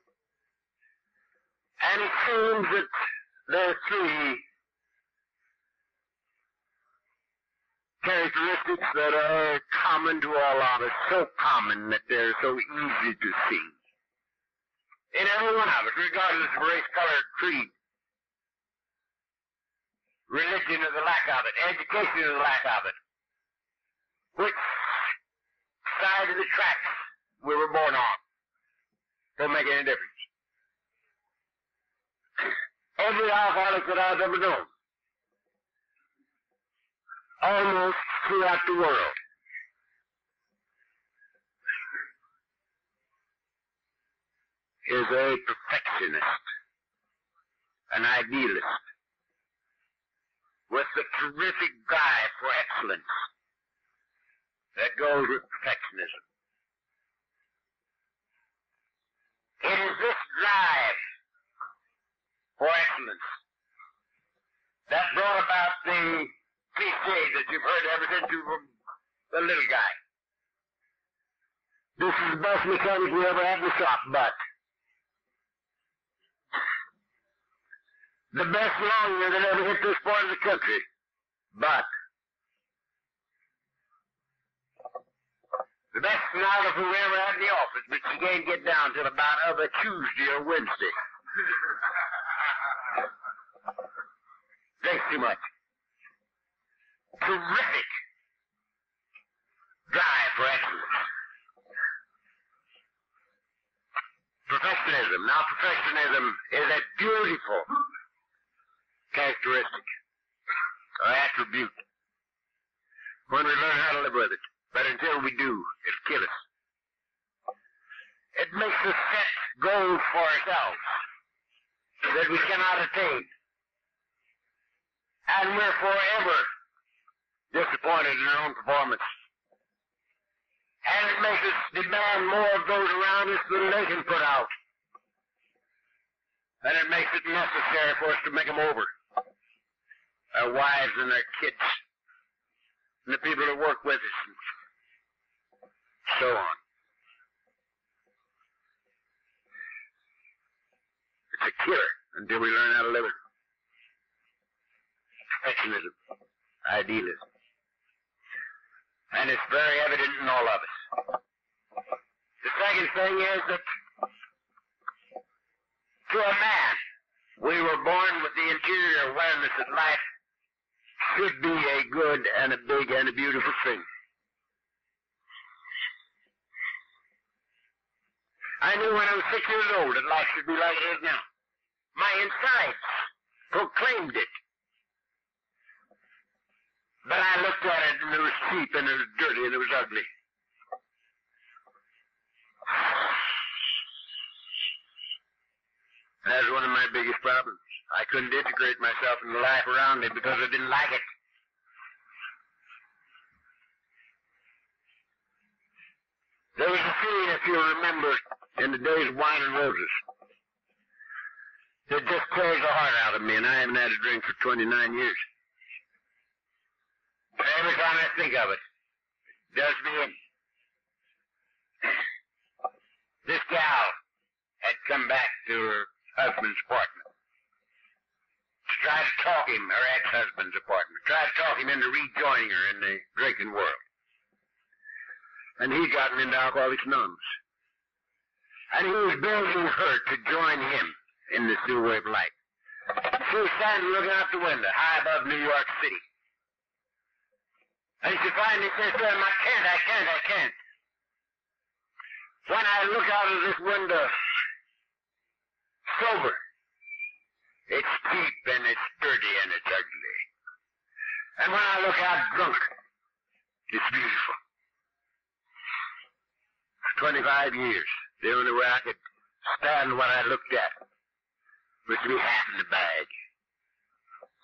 and it seems that there are three characteristics that are common to all of us, so common that they're so easy to see in every one of us, regardless of race, color, creed, religion or the lack of it, education or the lack of it, which side of the tracks we were born on. Don't make any difference. Every alcoholic that I've ever known, almost throughout the world, is a perfectionist, an idealist, with the terrific drive for excellence that goes with perfectionism. It is this drive for excellence that brought about the cliche that you've heard ever since you were the little guy. This is the best mechanic we ever had in the shop, but the best lawyer that ever hit this part of the country, but the best sonographer we ever had in the office, but she can't get down till about other Tuesday or Wednesday. Thanks too much. Terrific drive for excellence. Perfectionism. Now, perfectionism is a beautiful characteristic or attribute when we learn how to live with it. But until we do, it'll kill us. It makes us set goals for ourselves that we cannot attain. And we're forever disappointed in our own performance. And it makes us demand more of those around us than they can put out. And it makes it necessary for us to make them over. Our wives and our kids and the people who work with us, and so on. It's a killer until we learn how to live it. Perfectionism, idealism. And it's very evident in all of us. The second thing is that to a man. We were born with the interior awareness that life should be a good and a big and a beautiful thing. I knew when I was six years old that life should be like it is now. My insides proclaimed it. But I looked at it and it was cheap and it was dirty and it was ugly. That was one of my biggest problems. I couldn't integrate myself in the life around me because I didn't like it. There was a scene, if you remember, in the days of Wine and Roses. It just tore the heart out of me, and I haven't had a drink for twenty-nine years. But every time I think of it, it does me in. This gal had come back to her husband's apartment to try to talk him, her ex-husband's apartment, try to talk him into rejoining her in the drinking world. And he got him into Alcoholics Anonymous. And he was building her to join him in this new way of life. She was standing looking out the window, high above New York City. And she finally says to him, I can't, I can't, I can't. When I look out of this window, sober, it's cheap and it's dirty and it's ugly. And when I look out drunk, it's beautiful. For twenty-five years, the only way I could stand what I looked at was to be half in the bag.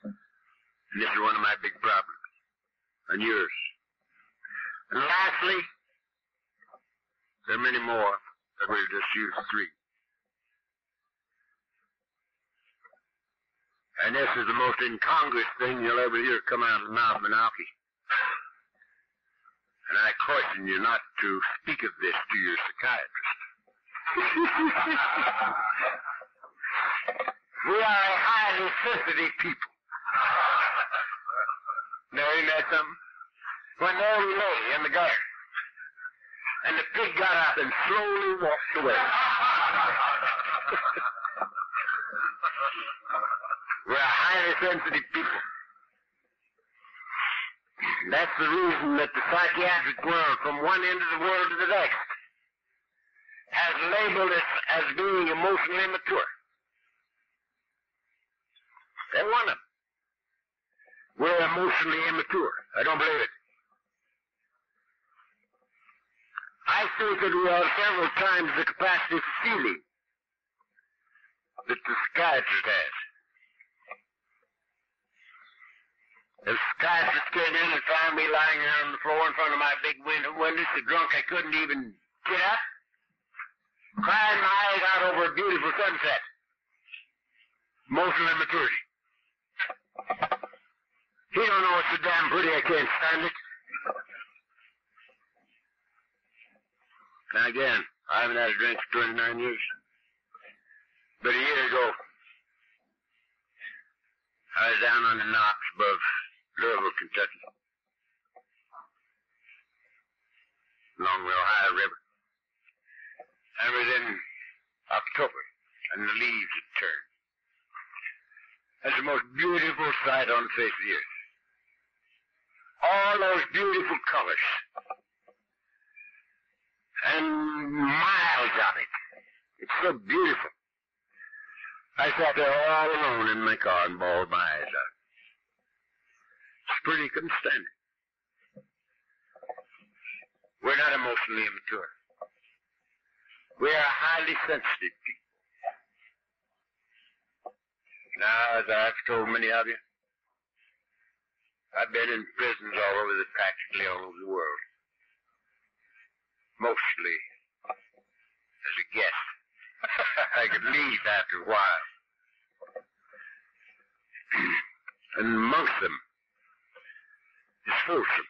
And this is one of my big problems. And yours. And lastly, there are many more, but we'll just use three. And this is the most incongruous thing you'll ever hear come out of Mount Minaki. And I caution you not to speak of this to your psychiatrist. We are a highly sensitive people. Now, ain't that something? When there we lay in the garden, and the pig got up and slowly walked away. We're a highly sensitive people. That's the reason that the psychiatric world, from one end of the world to the next, has labeled us as being emotionally immature. They're one of them. We're emotionally immature. I don't believe it. I think that we have several times the capacity for feeling that the psychiatrist has. The psychiatrist came in and found me lying there on the floor in front of my big window, window so drunk I couldn't even get up, crying my eyes out over a beautiful sunset. Emotional immaturity. He don't know it's so damn pretty, I can't stand it. Now again, I haven't had a drink for twenty-nine years. But a year ago, I was down on the Knox above Louisville, Kentucky, along the Ohio River. I was in October, and the leaves had turned. That's the most beautiful sight on the face of the earth. All those beautiful colors. And miles of it. It's so beautiful. I sat there all alone in my car and bawled my eyes out. It's pretty, couldn't stand it. We're not emotionally immature. We are highly sensitive people. Now, as I've told many of you, I've been in prisons all over the, practically all over the world. Mostly as a guest. I could leave after a while. And amongst them is Folsom.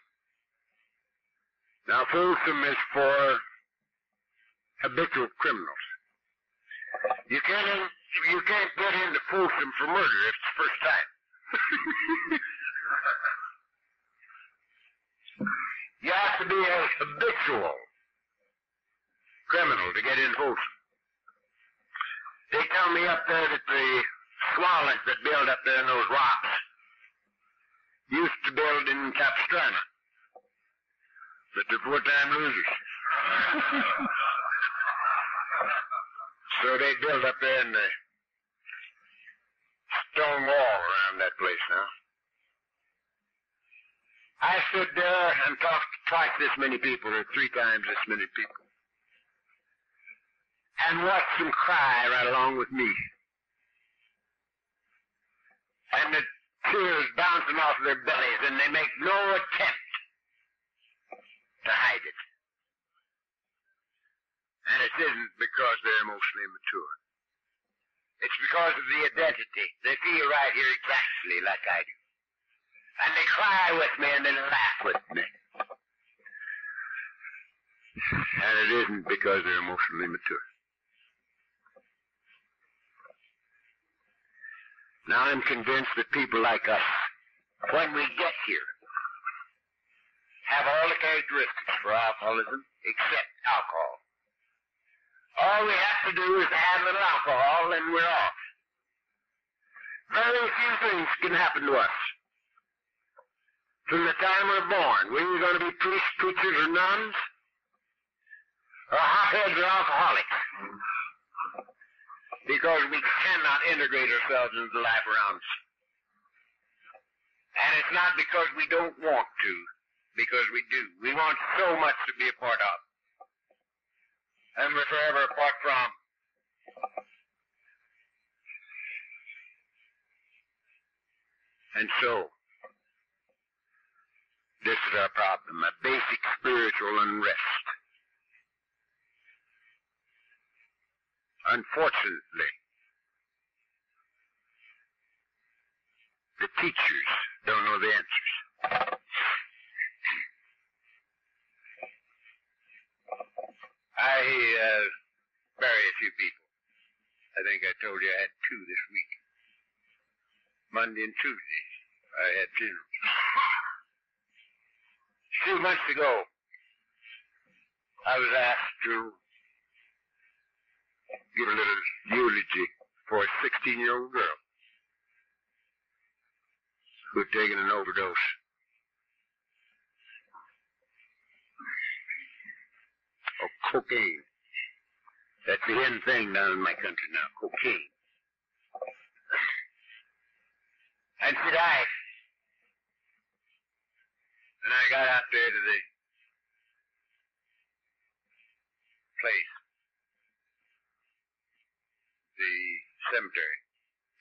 Now, Folsom is for habitual criminals. You can't in, you can't get into Folsom for murder if it's the first time. You have to be a habitual criminal to get in Folsom. They tell me up there that the swallows that build up there in those rocks used to build in Capistrano, but they're four-time losers. So they build up there in the stone wall around that place now. I stood there and talked to twice this many people, or three times this many people, and watched them cry right along with me. And the tears bouncing off their bellies, and they make no attempt to hide it. And it isn't because they're emotionally mature. It's because of the identity. They feel right here exactly like I do. And they cry with me and they laugh with me. And it isn't because they're emotionally mature. Now I'm convinced that people like us, when we get here, have all the characteristics for alcoholism except alcohol. All we have to do is add a little alcohol and we're off. Very few things can happen to us. From the time we're born, we're either going to be priests, preachers, or nuns, or hotheads or alcoholics, because we cannot integrate ourselves into the life around us. And it's not because we don't want to, because we do. We want so much to be a part of, and we're forever apart from. And so, this is our problem, a basic spiritual unrest. Unfortunately, the teachers don't know the answers. I uh, bury a few people. I think I told you I had two this week. Monday and Tuesday, I had funerals. Two months ago, I was asked to give a little eulogy for a sixteen-year-old girl who had taken an overdose. Of cocaine. That's the end thing down in my country now, cocaine. And she died. And I got out there to the place, the cemetery,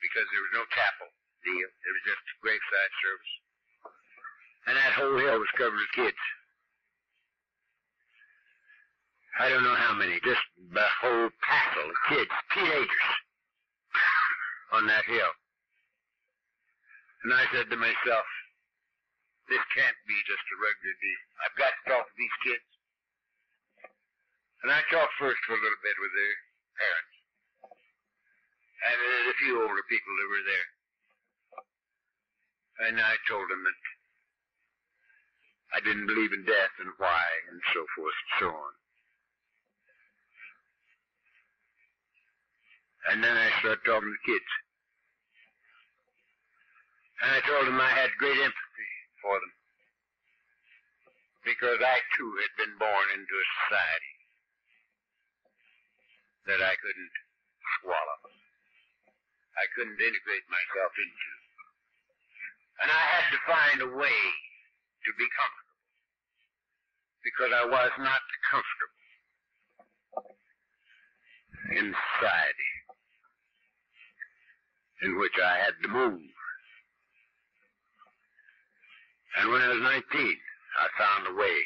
because there was no chapel deal. It was just graveside service. And that whole hill was covered with kids. I don't know how many, just the whole passel of kids, teenagers, on that hill. And I said to myself, this can't be just a regular deal. I've got to talk to these kids. And I talked first for a little bit with their parents, and there's a few older people that were there. And I told them that I didn't believe in death and why and so forth and so on. And then I started talking to the kids. And I told them I had great empathy for them, because I too had been born into a society that I couldn't swallow. I couldn't integrate myself into. And I had to find a way to be comfortable, because I was not comfortable in society in which I had to move. And when I was nineteen, I found a way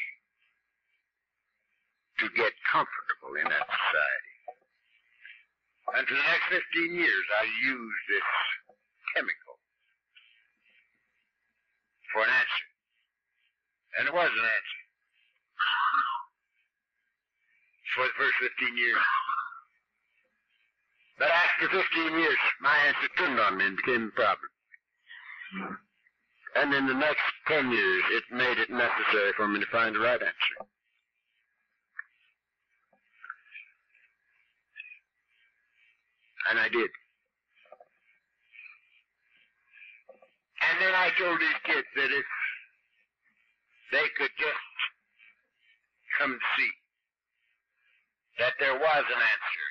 to get comfortable in that society. And for the next fifteen years, I used this chemical for an answer. And it was an answer for the first fifteen years. But after fifteen years, my answer turned on me and became a problem. And in the next ten years, it made it necessary for me to find the right answer. And I did. And then I told these kids that if they could just come see that there was an answer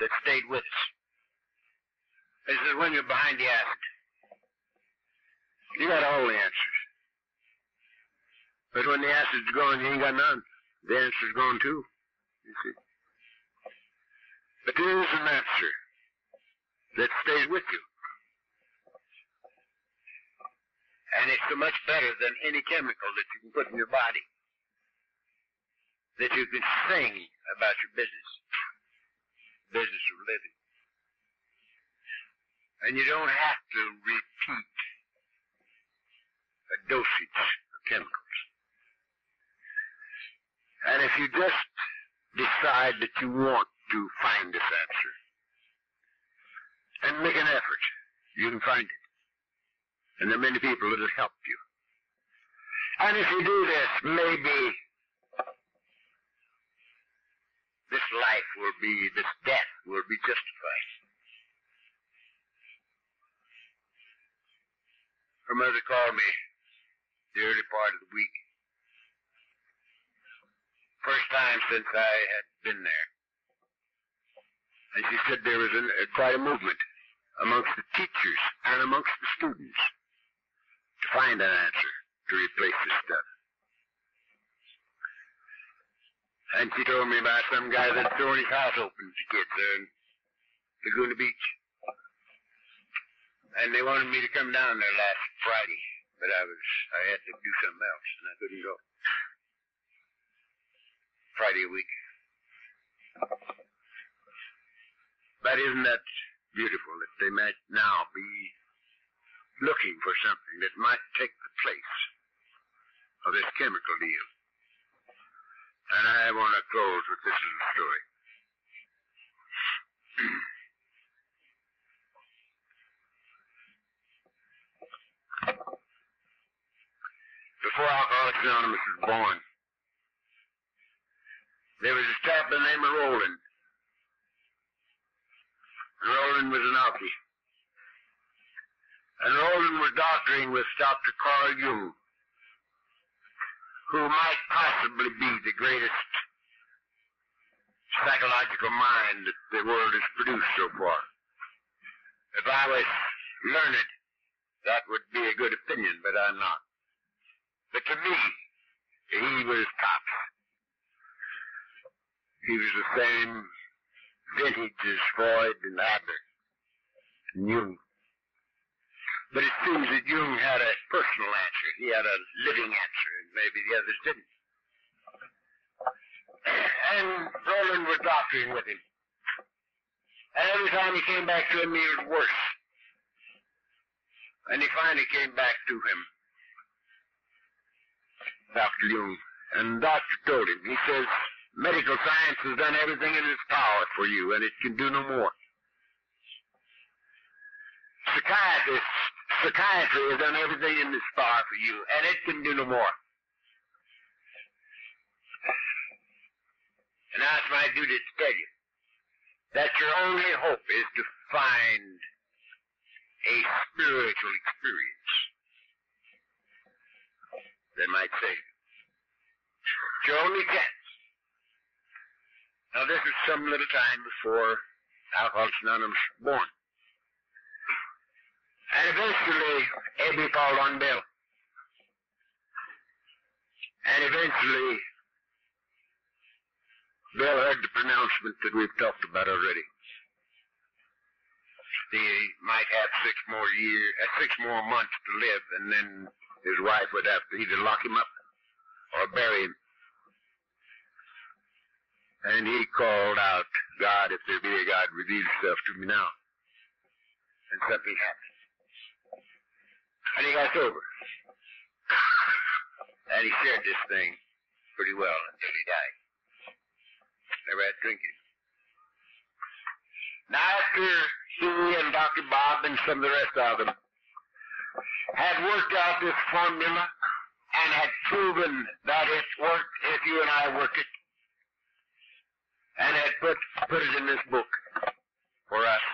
that stayed with us. This is when you're behind the ask. You got all the answers. But when the answer's gone, you ain't got none. The answer's gone too, you see. But there is an answer that stays with you. And it's so much better than any chemical that you can put in your body, that you can sing about your business, business of living. And you don't have to repeat a dosage of chemicals. And if you just decide that you want to find this answer and make an effort, you can find it. And there are many people that will help you. And if you do this, maybe this life will be, this death will be justified. Her mother called me the early part of the week. First time since I had been there. And she said there was an, uh, quite a movement amongst the teachers and amongst the students to find an answer to replace this stuff. And she told me about some guy that's throwing his house open to kids there in Laguna Beach. And they wanted me to come down there last Friday, but I was, I had to do something else, and I couldn't go. Friday week. But isn't that beautiful that they might now be looking for something that might take the place of this chemical deal? And I want to close with this little story. Before Alcoholics Anonymous was born, there was a chap by the name of Roland. And Roland was an alky. And Roland was doctoring with Doctor Carl Jung, who might possibly be the greatest psychological mind that the world has produced so far. If I was learned, that would be a good opinion, but I'm not. But to me, he was tops. He was the same vintage as Freud and Adler and Jung. But it seems that Jung had a personal answer. He had a living answer, and maybe the others didn't. And Roland was doctoring with him. And every time he came back to him, he was worse. And he finally came back to him, Doctor Jung. And the doctor told him, he says, medical science has done everything in its power for you, and it can do no more. Psychiatrists Psychiatry has done everything in this power for you, and it can do no more. And now it's my duty to tell you that your only hope is to find a spiritual experience that might save you. It's your only chance. Now, this was some little time before Alcoholics Anonymous was born. And eventually, Ebby called on Bill. And eventually, Bill heard the pronouncement that we've talked about already. He might have six more years, uh, six more months to live, and then his wife would have to either lock him up or bury him. And he called out, God, if there be a God, reveal yourself to me now. And something happened. And he got sober. And he shared this thing pretty well until he died. Never had drinking. Now after he and Doctor Bob and some of the rest of them had worked out this formula and had proven that it worked if you and I worked it, and had put, put it in this book for us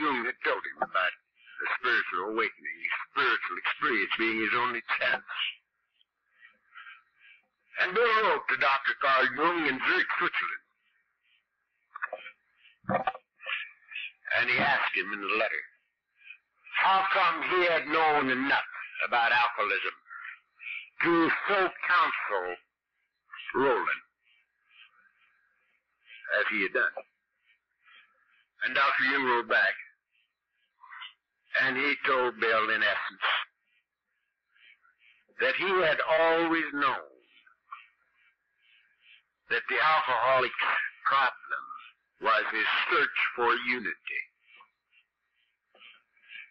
Jung had told him about the spiritual awakening, his spiritual experience being his only chance. And Bill wrote to Doctor Carl Jung in Zurich, Switzerland. And he asked him in the letter, how come he had known enough about alcoholism to so counsel Roland as he had done? And Doctor Jung wrote back, and he told Bill, in essence, that he had always known that the alcoholic's problem was his search for unity.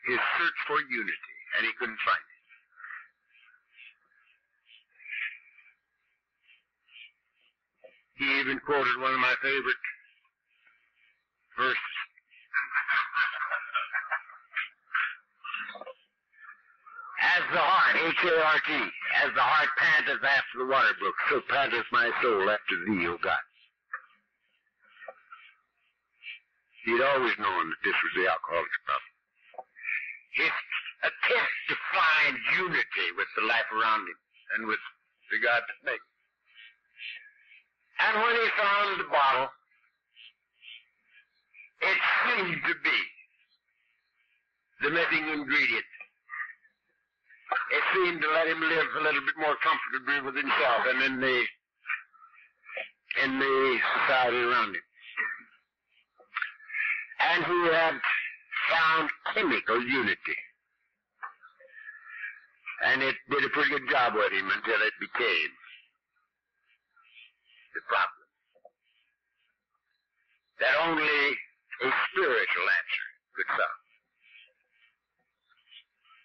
His search for unity, and he couldn't find it. He even quoted one of my favorite verses. As the heart, H A R T, as the heart panteth after the water brook, so panteth my soul after thee, O God. He'd always known that this was the alcoholic's problem. His attempt to find unity with the life around him and with the God that made him. And when he found the bottle, it seemed to be the missing ingredient. It seemed to let him live a little bit more comfortably with himself and in the, in the society around him. And he had found chemical unity. And it did a pretty good job with him until it became the problem. That only a spiritual answer could solve.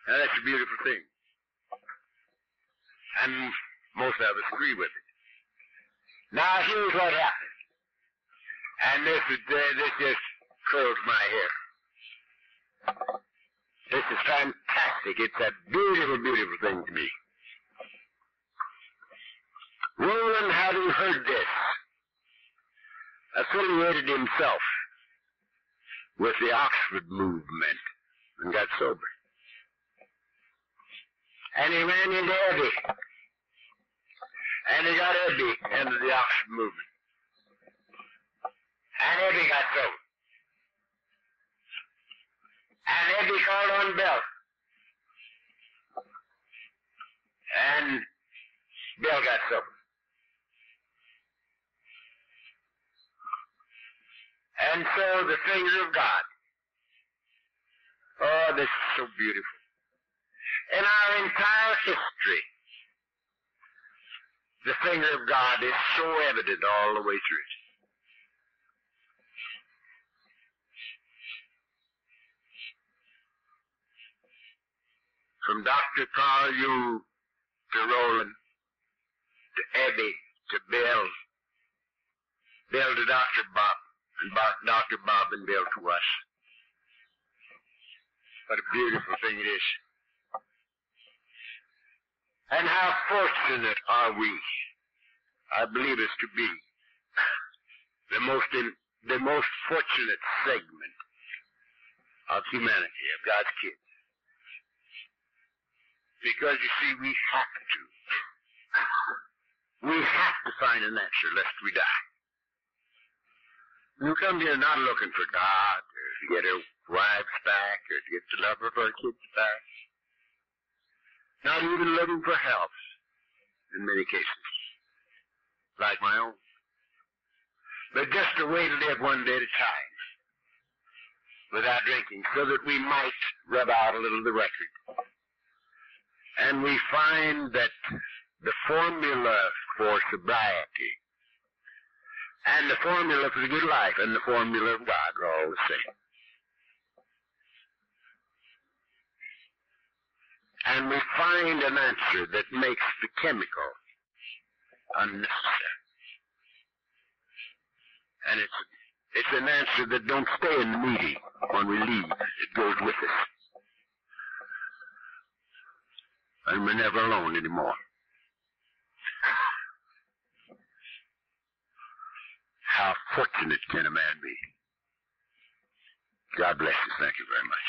Now that's a beautiful thing. And most of us agree with it. Now here's what happened. And this is, uh, this just curls my hair. This is fantastic. It's a beautiful, beautiful thing to me. Roland, having heard this, affiliated himself with the Oxford Movement and got sober. And he ran into Ebby. And he got Ebby into the Oxford Movement. And Ebby got sober. And Eddie called on Bill. And Bill got sober. And so the finger of God. Oh, this is so beautiful. In our entire history, the finger of God is so evident all the way through it. From Doctor Carl Jung to Roland, to Ebby, to Bill, Bill to Doctor Bob, and Doctor Bob and Bill to us. What a beautiful thing it is. And how fortunate are we, I believe us to be, the most, in, the most fortunate segment of humanity, of God's kids. Because, you see, we have to. We have to find an answer lest we die. You come here not looking for God, or to get our wives back, or to get the love of our kids back. Not even looking for help, in many cases, like my own. But just a way to live one day at a time, without drinking, so that we might rub out a little of the record. And we find that the formula for sobriety and the formula for the good life and the formula of God are all the same. And we find an answer that makes the chemical unnecessary. And it's, it's an answer that don't stay in the meeting when we leave. It goes with us. And we're never alone anymore. How fortunate can a man be? God bless you. Thank you very much.